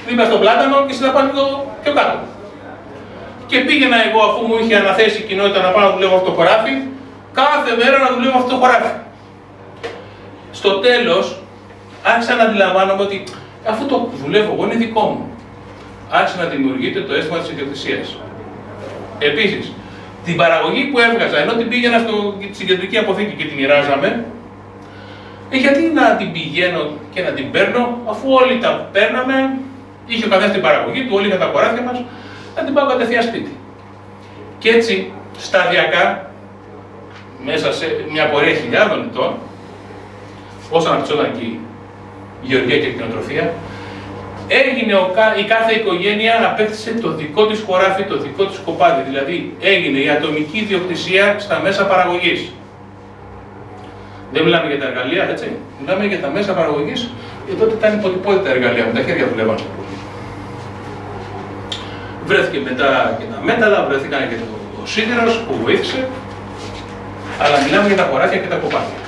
δίπλα στον Πλάτανο και εσύ θα πας πιο κάτω. Και πήγαινα εγώ, αφού μου είχε αναθέσει η κοινότητα να πάω να δουλεύω αυτό το χωράφι, κάθε μέρα να δουλεύω αυτό το χωράφι. Στο τέλος, άρχισα να αντιλαμβάνομαι ότι αυτό το που δουλεύω εγώ είναι δικό μου. Άρχισε να δημιουργείται το αίσθημα της ιδιοκτησίας. Επίσης, την παραγωγή που έβγαζα, ενώ την πήγαινα στην κεντρική αποθήκη και την μοιράζαμε, ε, γιατί να την πηγαίνω και να την παίρνω, αφού όλοι τα παίρναμε, είχε ο καθένας την παραγωγή του, όλοι είχαν τα χωράφια μας, να την πάω κατευθείαν σπίτι. Και έτσι, σταδιακά, μέσα σε μια πορεία χιλιάδων ετών, όσο αναπτυσσόταν και η γεωργία και η κτηνοτροφία, έγινε ο, η κάθε οικογένεια απέκτησε το δικό της χωράφι, το δικό της κοπάδι. Δηλαδή έγινε η ατομική ιδιοκτησία στα μέσα παραγωγής. Δεν μιλάμε για τα εργαλεία, έτσι. Μιλάμε για τα μέσα παραγωγής, γιατί τότε ήταν υποτυπώδητα εργαλεία, με τα χέρια δουλεύαν. Βρέθηκε μετά και τα μέταλλα, βρέθηκαν και το, το σίδηρος που βοήθησε. Αλλά μιλάμε για τα χωράφια και τα κοπάδια.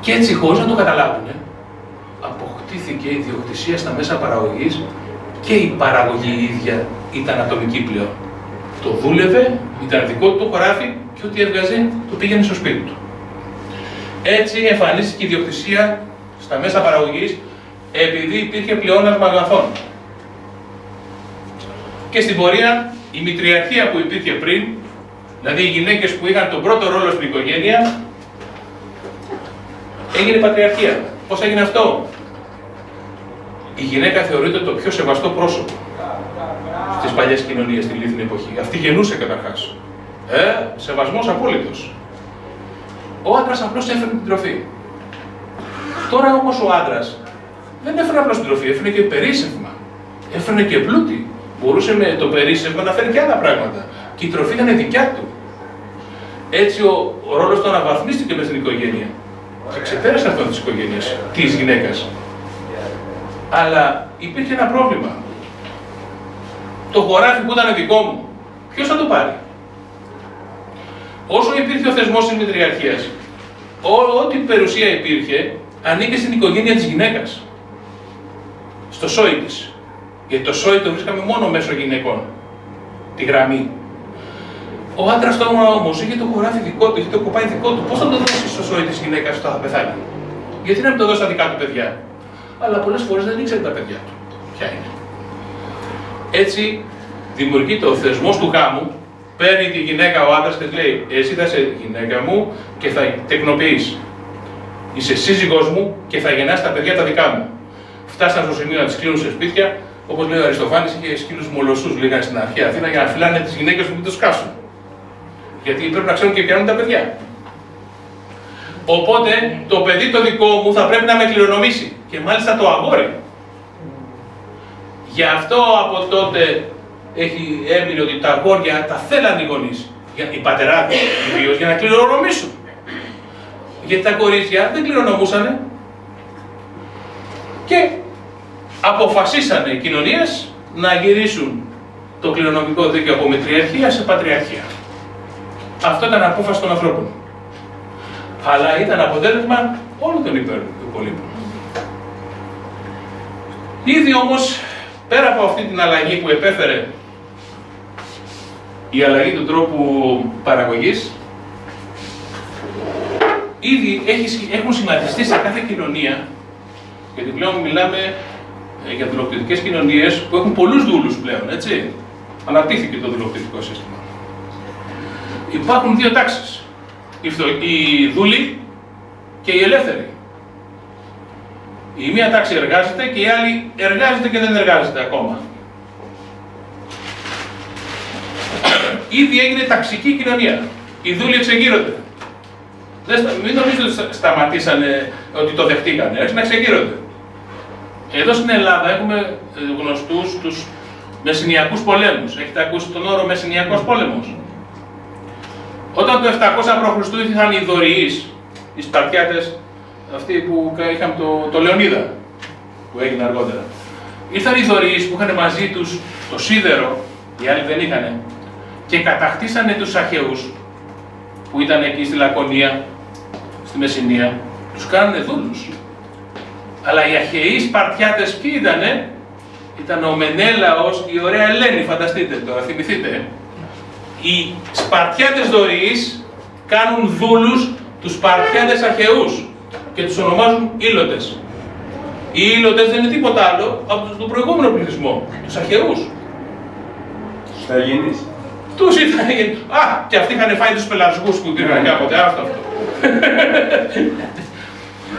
Και έτσι, χωρίς να το καταλάβουνε, αποκτήθηκε η ιδιοκτησία στα μέσα παραγωγής και η παραγωγή η ίδια ήταν ατομική πλέον. Το δούλευε, ήταν δικό του το χωράφι και ό,τι έβγαζε το πήγαινε στο σπίτι του. Έτσι εμφανίστηκε η ιδιοκτησία στα μέσα παραγωγής επειδή υπήρχε πλεόνασμα αγαθών. Και στην πορεία η μητριαρχία που υπήρχε πριν, δηλαδή οι γυναίκες που είχαν τον πρώτο ρόλο στην οικογένεια, έγινε πατριαρχία. Πώς έγινε αυτό? Η γυναίκα θεωρείται το πιο σεβαστό πρόσωπο στις παλιές κοινωνίες, στη λίθινη εποχή. Αυτή γεννούσε καταρχάς. Ε, σεβασμός απόλυτος. Ο άντρας απλώς έφερνε την τροφή. Τώρα όμως ο άντρας δεν έφερνε απλώς την τροφή, έφερνε και περίσσευμα. Έφερνε και πλούτη. Μπορούσε με το περίσσευμα να φέρει και άλλα πράγματα. Και η τροφή ήταν δικιά του. Έτσι ο, ο ρόλος του αναβαθμίστηκε μέσα στην οικογένεια. Και ξεπέρασε αυτόν της οικογένειας, της γυναίκας. Αλλά υπήρχε ένα πρόβλημα. Το χωράφι που ήταν δικό μου, ποιος θα το πάρει? Όσο υπήρχε ο θεσμός της μητριαρχίας, ό,τι περιουσία υπήρχε, ανήκε στην οικογένεια της γυναίκας. Στο σόι της. Γιατί το σόι το βρίσκαμε μόνο μέσω γυναικών. Τη γραμμή. Ο άντρας τώρα όμως είχε το χωράφι δικό του, είχε το κοπάδι δικό του. Πώς θα το δώσει στο σόι της γυναίκας όταν θα πεθάνει? Γιατί να μην το δώσει στα δικά του παιδιά? Αλλά πολλές φορές δεν ήξερε τα παιδιά του. Ποια είναι. Έτσι δημιουργείται ο θεσμός του γάμου. Παίρνει τη γυναίκα ο άντρας και της λέει: εσύ θα είσαι γυναίκα μου και θα τεκνοποιείς. Είσαι σύζυγός μου και θα γεννάς τα παιδιά τα δικά μου. Φτάσαν στο σημείο να τις κλείνουν σε σπίτια. Όπως λέει ο Αριστοφάνης, είχε σκύλους μολοσσούς, λέγανε στην αρχαία Αθήνα, για να φυλάνε τις γυναίκες που μην τους κάσουν. Γιατί πρέπει να ξέρουν και πιάνουν τα παιδιά. Οπότε το παιδί το δικό μου θα πρέπει να με κληρονομήσει. Και μάλιστα το αγόρι. Γι' αυτό από τότε έχει έμεινε ότι τα αγόρια τα θέλαν οι γονείς. Οι πατεράδες, ιδίως, για να κληρονομήσουν. Γιατί τα κορίτσια δεν κληρονομούσανε. Και αποφασίσανε οι κοινωνίες να γυρίσουν το κληρονομικό δίκαιο από μητριαρχία σε πατριαρχία. Αυτό ήταν απόφαση των ανθρώπων. Αλλά ήταν αποτέλεσμα όλων των υπολείπων. Ήδη όμως, πέρα από αυτή την αλλαγή που επέφερε η αλλαγή του τρόπου παραγωγής, ήδη έχουν σχηματιστεί σε κάθε κοινωνία, γιατί πλέον μιλάμε για δουλοκτητικές κοινωνίες που έχουν πολλούς δούλους πλέον, έτσι. Αναπτύχθηκε το δουλοκτητικό σύστημα. υπάρχουν δύο τάξεις, οι δούλοι και οι ελεύθεροι. Η μία τάξη εργάζεται και η άλλη εργάζεται και δεν εργάζεται ακόμα. Ήδη έγινε ταξική κοινωνία. Οι δούλοι εξεγείρονται. Μην νομίζετε ότι σταματήσανε, ότι το δεχτήκανε, έτσι να εξεγείρονται. Εδώ στην Ελλάδα έχουμε γνωστούς τους μεσηνιακούς πολέμους. Έχετε ακούσει τον όρο μεσηνιακός πόλεμος? Όταν το επτακόσια προ Χριστού ήρθαν οι Δωρυείς, οι Σπαρτιάτες, αυτοί που είχαν το, το Λεωνίδα, που έγινε αργότερα. Ήρθαν οι Δωρυείς που είχαν μαζί τους το σίδερο, οι άλλοι δεν είχαν, και κατακτήσανε τους Αχαιούς, που ήταν εκεί στη Λακωνία, στη Μεσσηνία, τους κάνανε δούλους. Αλλά οι Αχαιοί Σπαρτιάτες ποιοι ήτανε? Ήταν ο Μενέλαος και η ωραία Ελένη, φανταστείτε το, θυμηθείτε. Οι Σπαρτιάτες Δωρυείς κάνουν δούλους τους Σπαρτιάτες Αχαιούς και τους ονομάζουν Ήλωτες. Οι Ήλωτες δεν είναι τίποτα άλλο από τον προηγούμενο πληθυσμό, τους Αχαιούς. Τους Αγενείς. Τους ήταν Αγενείς. Α, και αυτοί είχαν φάει τους πελαργούς που υπήρχαν κάποτε, αυτό αυτό.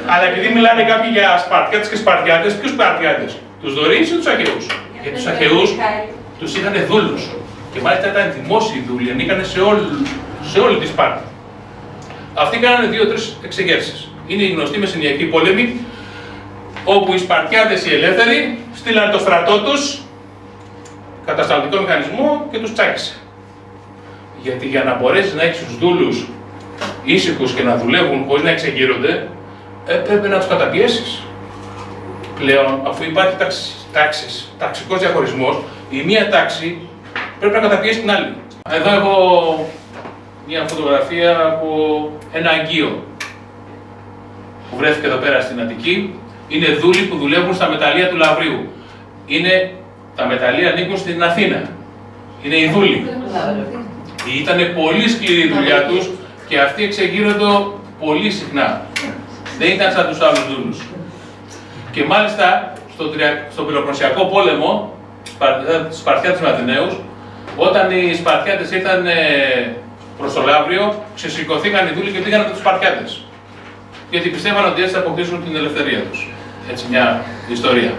Αλλά επειδή μιλάνε κάποιοι για Σπαρτιάτες και Σπαρτιάτες, ποιους Σπαρτιάτες? Τους Δωρυείς ή τους Αχαιούς? Για τους Αχαιούς τους είχαν δούλους. Και μάλιστα ήταν δημόσιοι δούλοι, ανήκανε σε, σε όλη τη Σπάρτη. Αυτοί κάνανε δύο-τρεις εξεγέρσεις. Είναι η γνωστή μεσηνιακή πόλεμη, όπου οι Σπαρτιάτες οι ελεύθεροι στείλανε το στρατό τους, κατασταλτικό μηχανισμό, και τους τσάκισε. Γιατί για να μπορέσεις να έχεις τους δούλους ήσυχους και να δουλεύουν χωρίς να εξεγείρονται, έπρεπε να τους καταπιέσεις. Πλέον, αφού υπάρχει τάξης, ταξικός διαχωρισμός, η μία τάξη πρέπει να καταπιέσει την άλλη. Εδώ έχω μια φωτογραφία από ένα αγκείο που βρέθηκε εδώ πέρα στην Αττική. Είναι δούλοι που δουλεύουν στα μεταλλεία του Λαυρίου. Είναι, τα μεταλλεία ανήκουν στην Αθήνα. Είναι οι δούλοι. Ήταν πολύ σκληρή η δουλειά τους και αυτοί εξεγείρονται πολύ συχνά. Δεν ήταν σαν τους άλλους δούλους. Και μάλιστα στον Πελοποννησιακό Πόλεμο, τους Σπαρτιάτες Μαθηναίους, όταν οι Σπαρτιάτες ήρθαν προς το Λαύριο, ξεσηκωθήκαν οι δούλοι και πήγαν από τους Σπαρτιάτες. Γιατί πιστεύαν ότι έτσι θα αποκτήσουν την ελευθερία τους. Έτσι μια ιστορία.